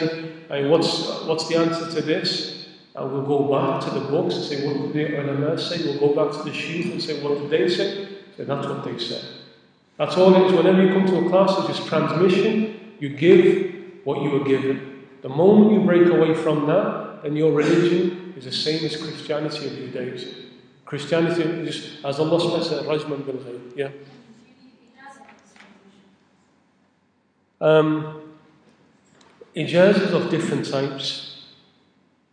"Hey, what's the answer to this?" and we'll go back to the books and say, what did the ulama say? We'll go back to the sheikh and say, what did they say? So that's what they said. That's all it is. Whenever you come to a class, it's just transmission. You give what you were given. The moment you break away from that, then your religion is the same as Christianity of your days. Christianity is just, as Allah said, Rajman bil Ghayb. Yeah. Ijazas of different types.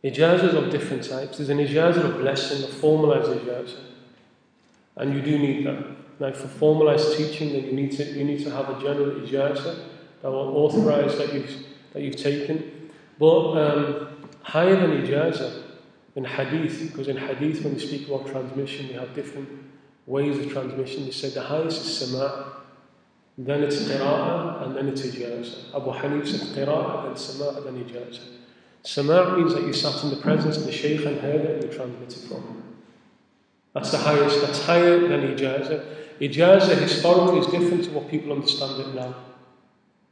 Ijazas of different types. There's an ijazah of blessing, a formalized ijazah. And you do need that. Now for formalized teaching, then you need to have a general ijazah that will authorize that you've taken. But higher than ijazah in hadith, because in hadith when we speak about transmission, we have different ways of transmission. They said the highest is sama', then it's qira'ah, and then it's ijazah. Abu Hanif said qira'ah, then sama', then ijazah. Sama' means that you sat in the presence of the Shaykh and heard it and you transmitted from him. That's the highest, that's higher than ijazah. Ijazah historically is different to what people understand it now.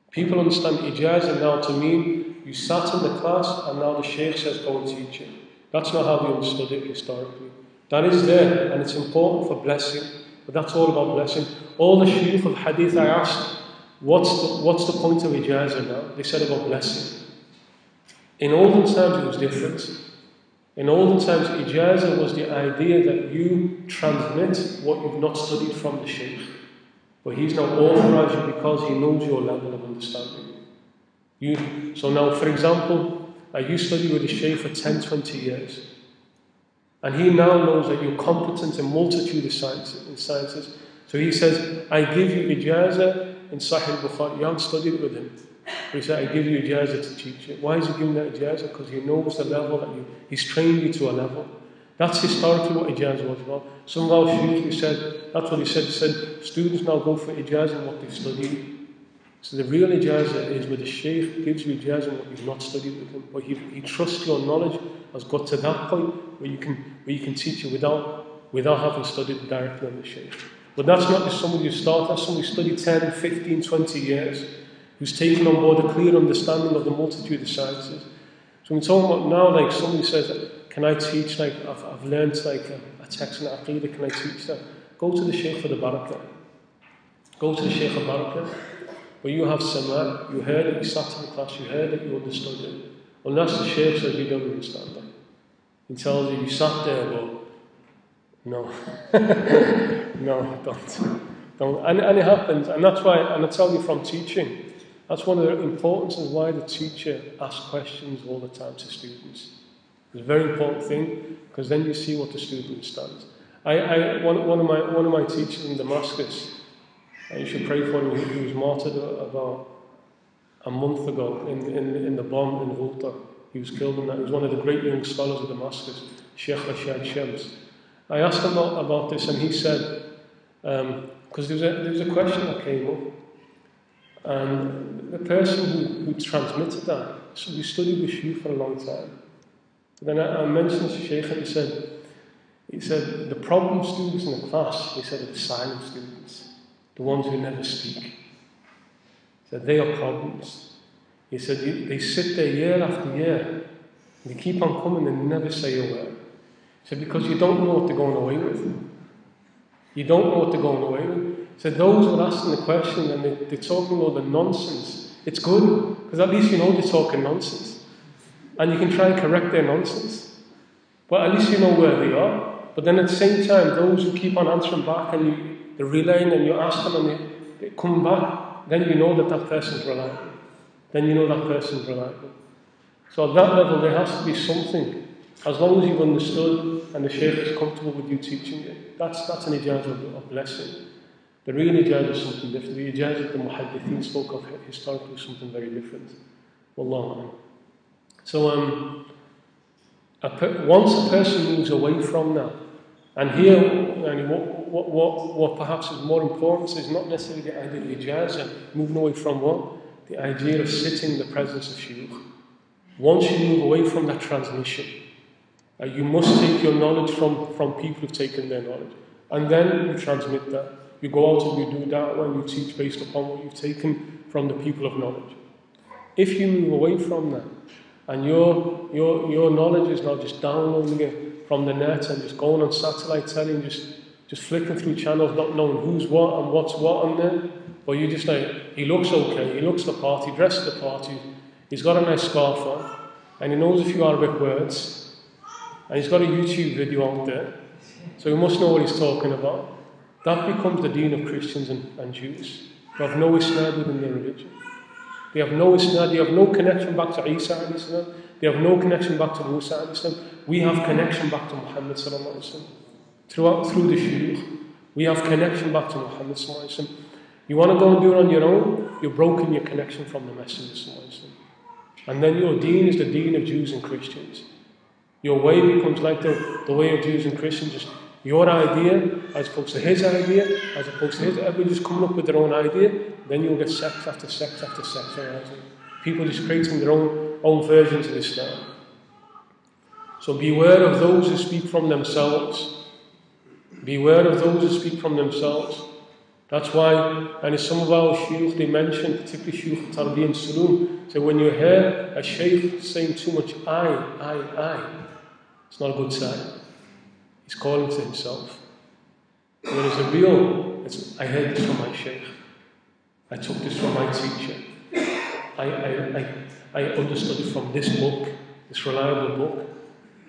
People understand ijazah now to mean you sat in the class and now the Shaykh says go and teach it. That's not how they understood it historically. That is there and it's important for blessing, but that's all about blessing. All the Shaykh of hadith I asked, what's the point of ijazah now? They said about blessing. In olden times it was different. In olden times ijazah was the idea that you transmit what you've not studied from the Shaykh. But he's now authorized you because he knows your level of understanding. So now, for example, you study with the Shaykh for 10, 20 years. And he now knows that you're competent in multitude of sciences. So he says, I give you ijazah in Sahih Bukhari. You haven't studied with him. He said, I give you ijazah to teach it. Why is he giving that ijazah? Because he knows the level that he's trained you to a level. That's historically what ijazah was about. Some of our students, he said, students now go for ijazah in what they've studied. So the real ijazah is where the Shaykh gives you ijazah in what you've not studied with him. But he trusts your knowledge has got to that point where you can teach it without having studied directly on the Shaykh. But that's not just somebody you start, that's somebody who studied 10, 15, 20 years. Who's taken on board a clear understanding of the multitude of sciences. So we're talking about now, like somebody says, can I teach, like I've learned like a text in Aqidah, can I teach that? Go to the Shaykh for the Barakah. Go to the Shaykh of Barakah, where you have sama', you heard it, you sat in the class, you heard it, you understood it. Unless the Shaykh says you don't understand that. He tells you, you sat there, well, no. No, don't. And it happens, and that's why, and I tell you from teaching, that's one of the importance of why the teacher asks questions all the time to students. It's a very important thing, because then you see what the student understands. One of my teachers in Damascus, you should pray for him, he was martyred about a month ago in the bomb in Volta. He was killed in that. He was one of the great young scholars of Damascus, Sheikh Rashid Shems. I asked him about this, and he said, because there was a question that came up, and the person who transmitted that, so we studied with you for a long time. But then I mentioned this to Sheikh, and he said, the problem students in the class, he said, are the silent students, the ones who never speak. He said, they are problems. He said, they sit there year after year, and they keep on coming and never say a word. He said, because you don't know what they're going away with. You don't know what they're going away with. He said, those who are asking the question, and they're talking all the nonsense, it's good, because at least you know they're talking nonsense. And you can try and correct their nonsense. But at least you know where they are. But then at the same time, those who keep on answering back, and they're relaying, and you ask them, and they come back, then you know that person's reliable. Then you know that person's reliable. So at that level, there has to be something. As long as you've understood, and the Shaykh is comfortable with you teaching it, that's an ijaz of blessing. The real ijaz is something different. The ijaz that the muhaddithin spoke of historically is something very different. Wallahu. So once a person moves away from that, and here, what perhaps is more important is not necessarily the idea of ijaz and moving away from what? The idea of sitting in the presence of shaykh. Once you move away from that transmission, you must take your knowledge from people who've taken their knowledge, and then you transmit that. You go out and you do that when you teach based upon what you've taken from the people of knowledge. If you move away from that, and your knowledge is now just downloading it from the net and just going on satellite telly and just flicking through channels, not knowing who's what and what's what on there, or you're just like, he looks okay, he looks the part, he dresses the part, he's got a nice scarf on, and he knows a few Arabic words, and he's got a YouTube video out there, so he must know what he's talking about. That becomes the deen of Christians and Jews. They have no isnad within their religion. They have no isnad, they have no connection back to Isa and Islam. They have no connection back to Musa and Islam. We have connection back to Muhammad sallallahu alaihi wasallam. Through the shuyukh, we have connection back to Muhammad sallallahu alaihi wasallam. You want to go and do it on your own, you've broken your connection from the Messenger sallallahu alaihi wasallam. And then your deen is the deen of Jews and Christians. Your way becomes like the way of Jews and Christians. Just your idea as opposed to his idea, as opposed to his, everybody's coming up with their own idea, then you'll get sect after sect after sect. People just creating their own versions of Islam. So beware of those who speak from themselves. Beware of those who speak from themselves. That's why, and as some of our shaykh, they mention, particularly Sheikh Tarbi and Saloon, say when you hear a shaykh saying too much, I, it's not a good sign. He's calling to himself. When it's a real, I heard this from my shaykh. I took this from my teacher. I understood it from this book, this reliable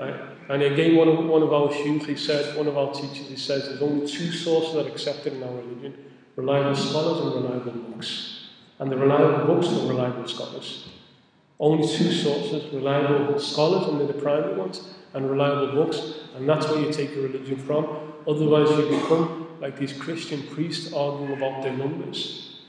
book. And again, one of our shaykh, he said, one of our teachers, he says, there's only two sources that are accepted in our religion: reliable scholars and reliable books. And the reliable books are reliable scholars. Only two sources: reliable scholars, and they're the primary ones, and reliable books, and that's where you take your religion from. Otherwise you become like these Christian priests arguing about their numbers.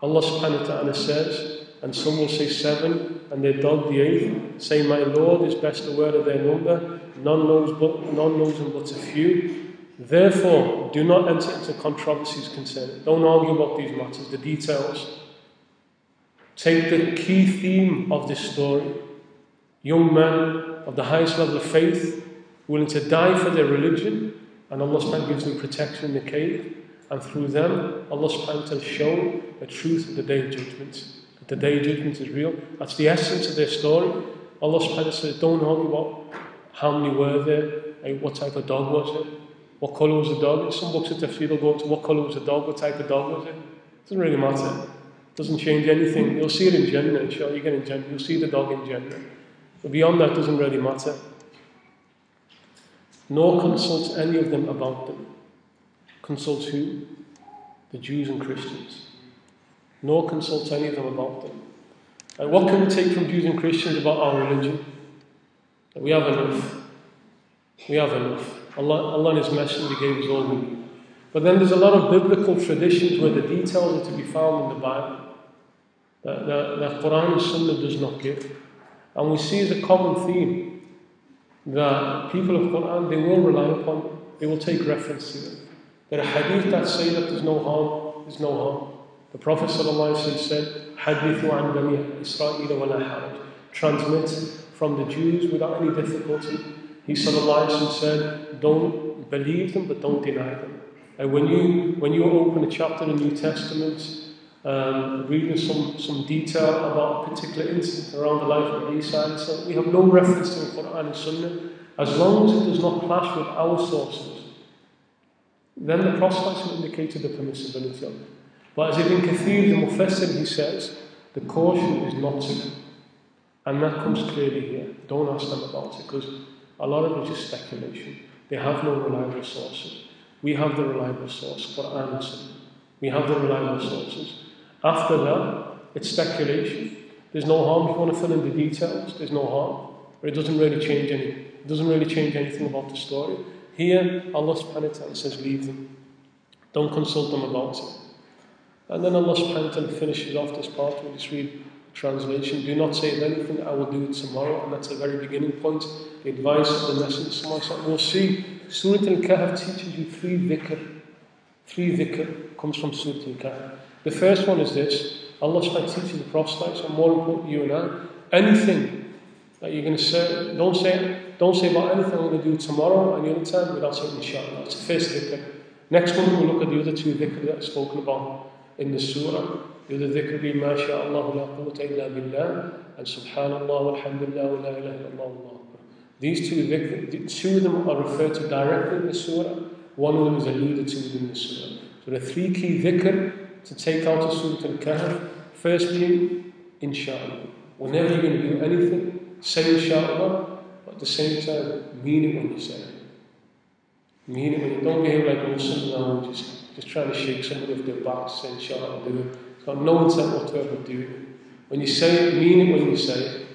Allah subhanahu wa ta'ala says, and some will say 7, and their dog the 8th, saying, my Lord is best aware of their number, none knows them but a few. Therefore, do not enter into controversies concerning. Don't argue about these matters, the details. Take the key theme of this story. Young men of the highest level of faith, willing to die for their religion, and Allah subhanahu wa ta'ala gives them protection in the cave, and through them Allah subhanahu wa ta'ala shows the truth of the Day of Judgment, that the Day of Judgment is real. That's the essence of their story. Allah subhanahu wa ta'ala says, don't argue about how many were there, what type of dog was it, what colour was the dog. Some books of tafsir will go into what colour was the dog, what type of dog was it. It doesn't really matter, it doesn't change anything. You'll see it in Jannah, inshallah. You get in Jannah, you'll see the dog in Jannah. But beyond that, it doesn't really matter. Nor consult any of them about them. Consult who? The Jews and Christians. Nor consult any of them about them. And what can we take from Jews and Christians about our religion? We have enough. We have enough. Allah and His Messenger gave us all we need. But then there's a lot of biblical traditions where the details are to be found in the Bible that Quran and Sunnah does not give. And we see as a common theme that people of Quran, they will rely upon, they will take reference to them. There are hadith that say that there's no harm, there's no harm. The Prophet ﷺ said, "Hadithu an bani Israel wa la haraj." Transmit from the Jews without any difficulty. He ﷺ said, "Don't believe them, but don't deny them." And when you open a chapter in the New Testament, reading some detail about a particular incident around the life of Isa, so we have no reference to the Quran and Sunnah, as long as it does not clash with our sources. Then the proselytes indicated the permissibility of it. But as Ibn Kathir, the Mufassir, he says, the caution is not to them. And that comes clearly here. Don't ask them about it, because a lot of it is speculation. They have no reliable sources. We have the reliable source, Quran and Sunnah. We have the reliable sources. After that, it's speculation. There's no harm if you want to fill in the details. There's no harm. Or it doesn't really change anything. It doesn't really change anything about the story. Here, Allah subhanahu wa ta'ala says, leave them. Don't consult them about it. And then Allah subhanahu wa ta'ala finishes off this part. We'll just read the translation. Do not say anything, I will do it tomorrow. And that's the very beginning point. The advice of the Messenger. We'll see Surah Al-Kahf teaches you three dhikr. Three dhikr comes from Surah Al-Kahf. The first one is this. Allah subhanahu teaches the proselytes, and more importantly you and I, anything that you're going to say, don't say about anything I'm going to do tomorrow and the other time without saying inshallah. That's the first dhikr. Next one we'll look at the other two dhikr that are spoken about in the surah. The other dhikr being ma sha'allahu la quwwata illa billah and subhanallah walhamdulillah wa la ilaha illallah wallahu akbar. These two dhikr, two of them are referred to directly in the surah. One of them is alluded to within the surah. So the three key dhikr to take out of Surah Al-Kahf. First being, inshallah. Whenever you're going to do anything, say inshallah, but at the same time, mean it when you say it. Mean it when you don't behave like a Muslim now, just trying to shake somebody off their back to say inshallah, do it. It's got no intent whatsoever to do it. When you say it, mean it when you say it.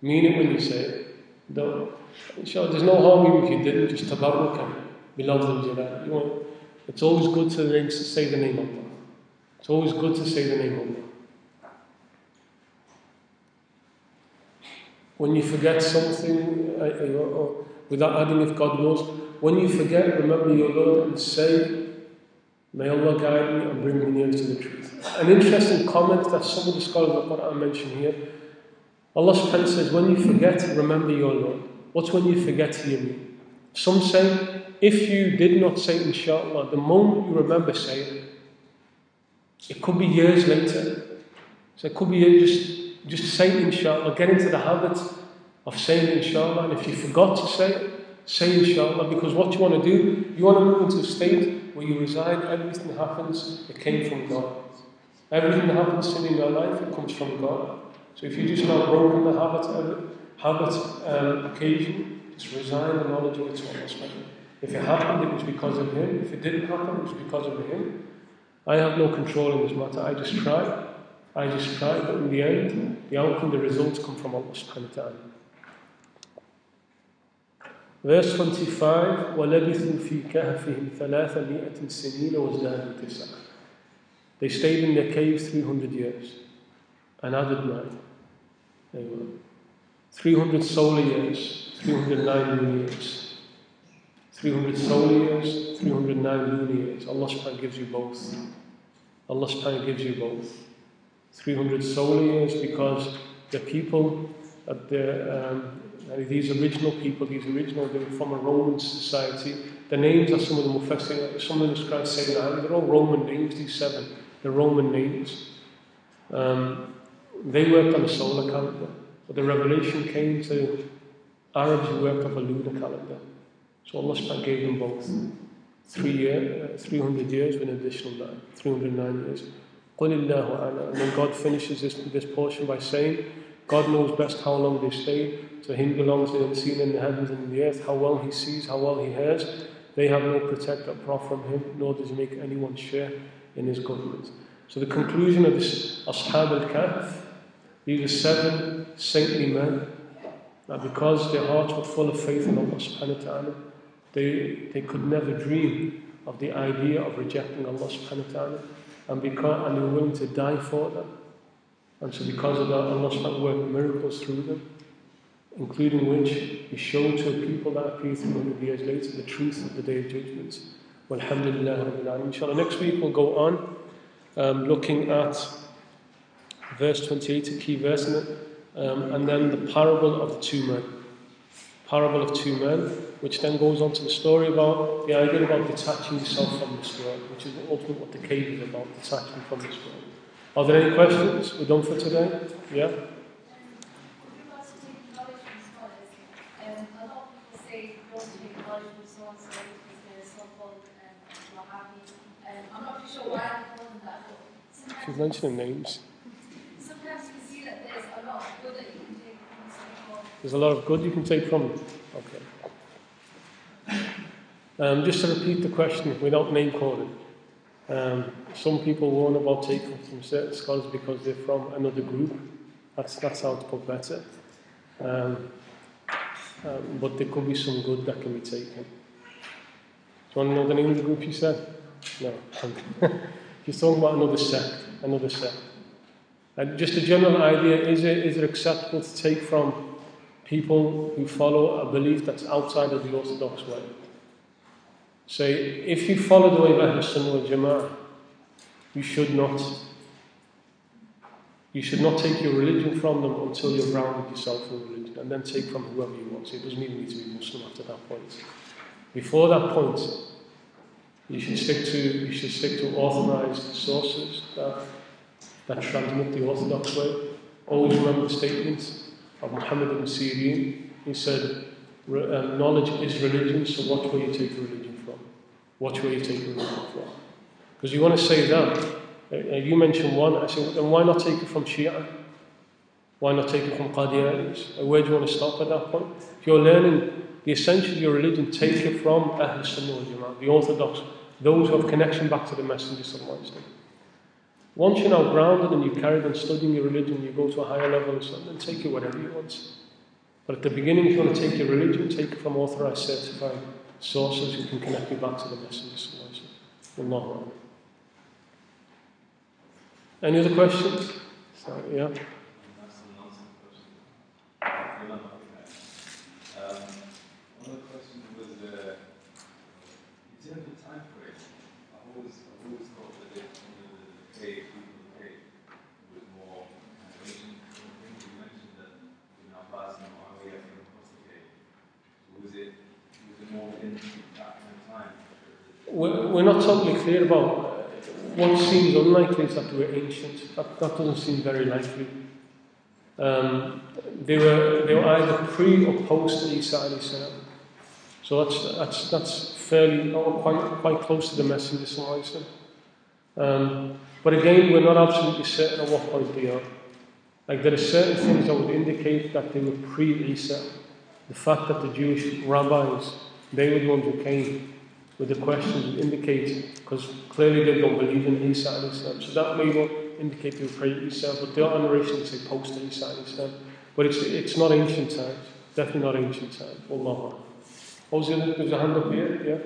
Mean it when you say it. Don't. Inshallah, there's no harm even if you didn't, just tabarrukah. Beloved Al Jalal, it's always good to say the name of Allah. It's always good to say the name of Allah. When you forget something, without adding if God knows, when you forget, remember your Lord and say, may Allah guide me and bring me near to the truth. An interesting comment that some of the scholars of the Quran mention here. Allah subhanahu wa ta'ala says, when you forget, remember your Lord. What's when you forget here? Some say, if you did not say inshallah, the moment you remember saying it, it could be years later. So it could be just say inshallah, get into the habit of saying inshallah, and if you forgot to say it, say inshallah, because what you want to do, you want to move into a state where you reside, everything that happens, it came from God. Everything that happens in your life, it comes from God. So if you just not broken the habit occasion, just resign the knowledge of it to Allah. If it happened, it was because of him. If it didn't happen, it was because of him. I have no control in this matter. I just try. But in the end, the outcome, the results come from Allah subhanahu wa ta'ala. Verse 25, وَلَبِثُوا فِي كَهْفِهِمْ ثَلَاثَمِئَةٍ سِنِينَ وَازْدَادُوا تِسْعًا. They stayed in their cave 300 years and added 9. They were 300 solar years, 309 lunar years. 300 solar years, 309 lunar years. Allah subhanahu gives you both. Allah subhanahu gives you both. 300 solar years because the people, they were from a Roman society. The names are some of the Mufassir, some of the describe Sayyidina, they're all Roman names, these seven. They're Roman names. They worked on a solar calendar, but the revelation came to Arabs who worked on a lunar calendar. So Allah subhanahu gave them both 300 years with an additional 9, 309 years. And then God finishes this portion by saying, God knows best how long they stayed. To Him belongs the unseen in the heavens and the earth, how well He sees, how well He hears. They have no protector apart from Him, nor does He make anyone share in His government. So the conclusion of this Ashab Al-Kahf, these are 7 saintly men because their hearts were full of faith in Allah subhanahu wa ta'ala, they could never dream of the idea of rejecting Allah subhanahu wa ta'ala, and they were willing to die for them. And so because of that, Allah subhanahu wa ta'ala worked miracles through them, including which He showed to a people that appeared 300 years later the truth of the Day of Judgment. Walhamdulillah. Inshallah, next week we'll go on looking at verse 28, a key verse in it, and then the parable of the two men. Parable of two men, which then goes on to the story about the idea about detaching yourself from this world, which is ultimately what the cave is about, detaching from this world. Are there any questions? We're done for today? Yeah? She's mentioning names. Sometimes you see that there's a lot of good that you can take from someone. There's a lot of good you can take from them. Okay. Just to repeat the question without name calling. Some people warn about taking from certain scholars because they're from another group. That's how to put better. But there could be some good that can be taken. Do you want to know the name of the group you said? No. He's talking about another sect. And just a general idea, is it acceptable to take from people who follow a belief that's outside of the orthodox way? Say, if you follow the way of Ahlus Sunnah wal Jama'ah, you should not take your religion from them until you're grounded yourself in religion, and then take from whoever you want. So it doesn't even need to be Muslim after that point. Before that point, you should stick to authorized sources that transmit the orthodox way. Always remember the statements of Muhammad ibn Sirin. He said, knowledge is religion, so watch where you take religion from. Watch where you take religion from. Because you want to say that. You mentioned one, I said, and why not take it from Shia? Why not take it from Qadianis? Where do you want to stop at that point? If you're learning the essential of your religion, take it from Ahlus Sunnah wal Jama'ah, the orthodox, those who have connection back to the Messenger Sallallahu Alaihi Wasallam. Once you're now grounded and you've carried on studying your religion, you go to a higher level and so on, then take it whatever you want. But at the beginning, if you want to take your religion, take it from authorized, certified sources who can connect you back to the Messenger Sallallahu Alaihi Wasallam. Any other questions? Sorry, yeah. We're not totally clear about what seems unlikely is that they were ancient. That doesn't seem very likely. They were either pre or post Isa alayhi salam. So that's fairly or quite close to the Messenger Sallallahu Alaihi Wasallam. But again, we're not absolutely certain at what point they are. Like there are certain things that would indicate that they were pre Isa. The fact that the Jewish rabbis, they were the ones who came with the questions would indicate, because clearly they don't believe in Isa and Islam, so that may not indicate they were pre-Isa, but there are narrations that say post-Isa and Islam, but it's not ancient times, definitely not ancient times. Wallahu. Was there a hand up here? Yeah?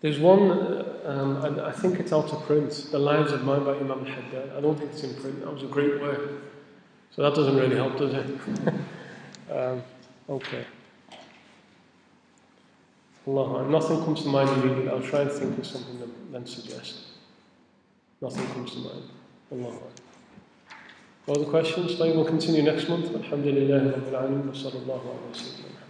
There's one, and I think it's out of print, The Lives of Mine by Imam al-Haddad. I don't think it's in print. That was a great work. So that doesn't really help, does it? Okay. Allah, nothing comes to mind immediately. I'll try and think of something that then suggest. Nothing comes to mind. Allah. Other questions? We'll continue next month. Alhamdulillah, Rabbil Alameen, wa sallallahu alayhi wa sallam.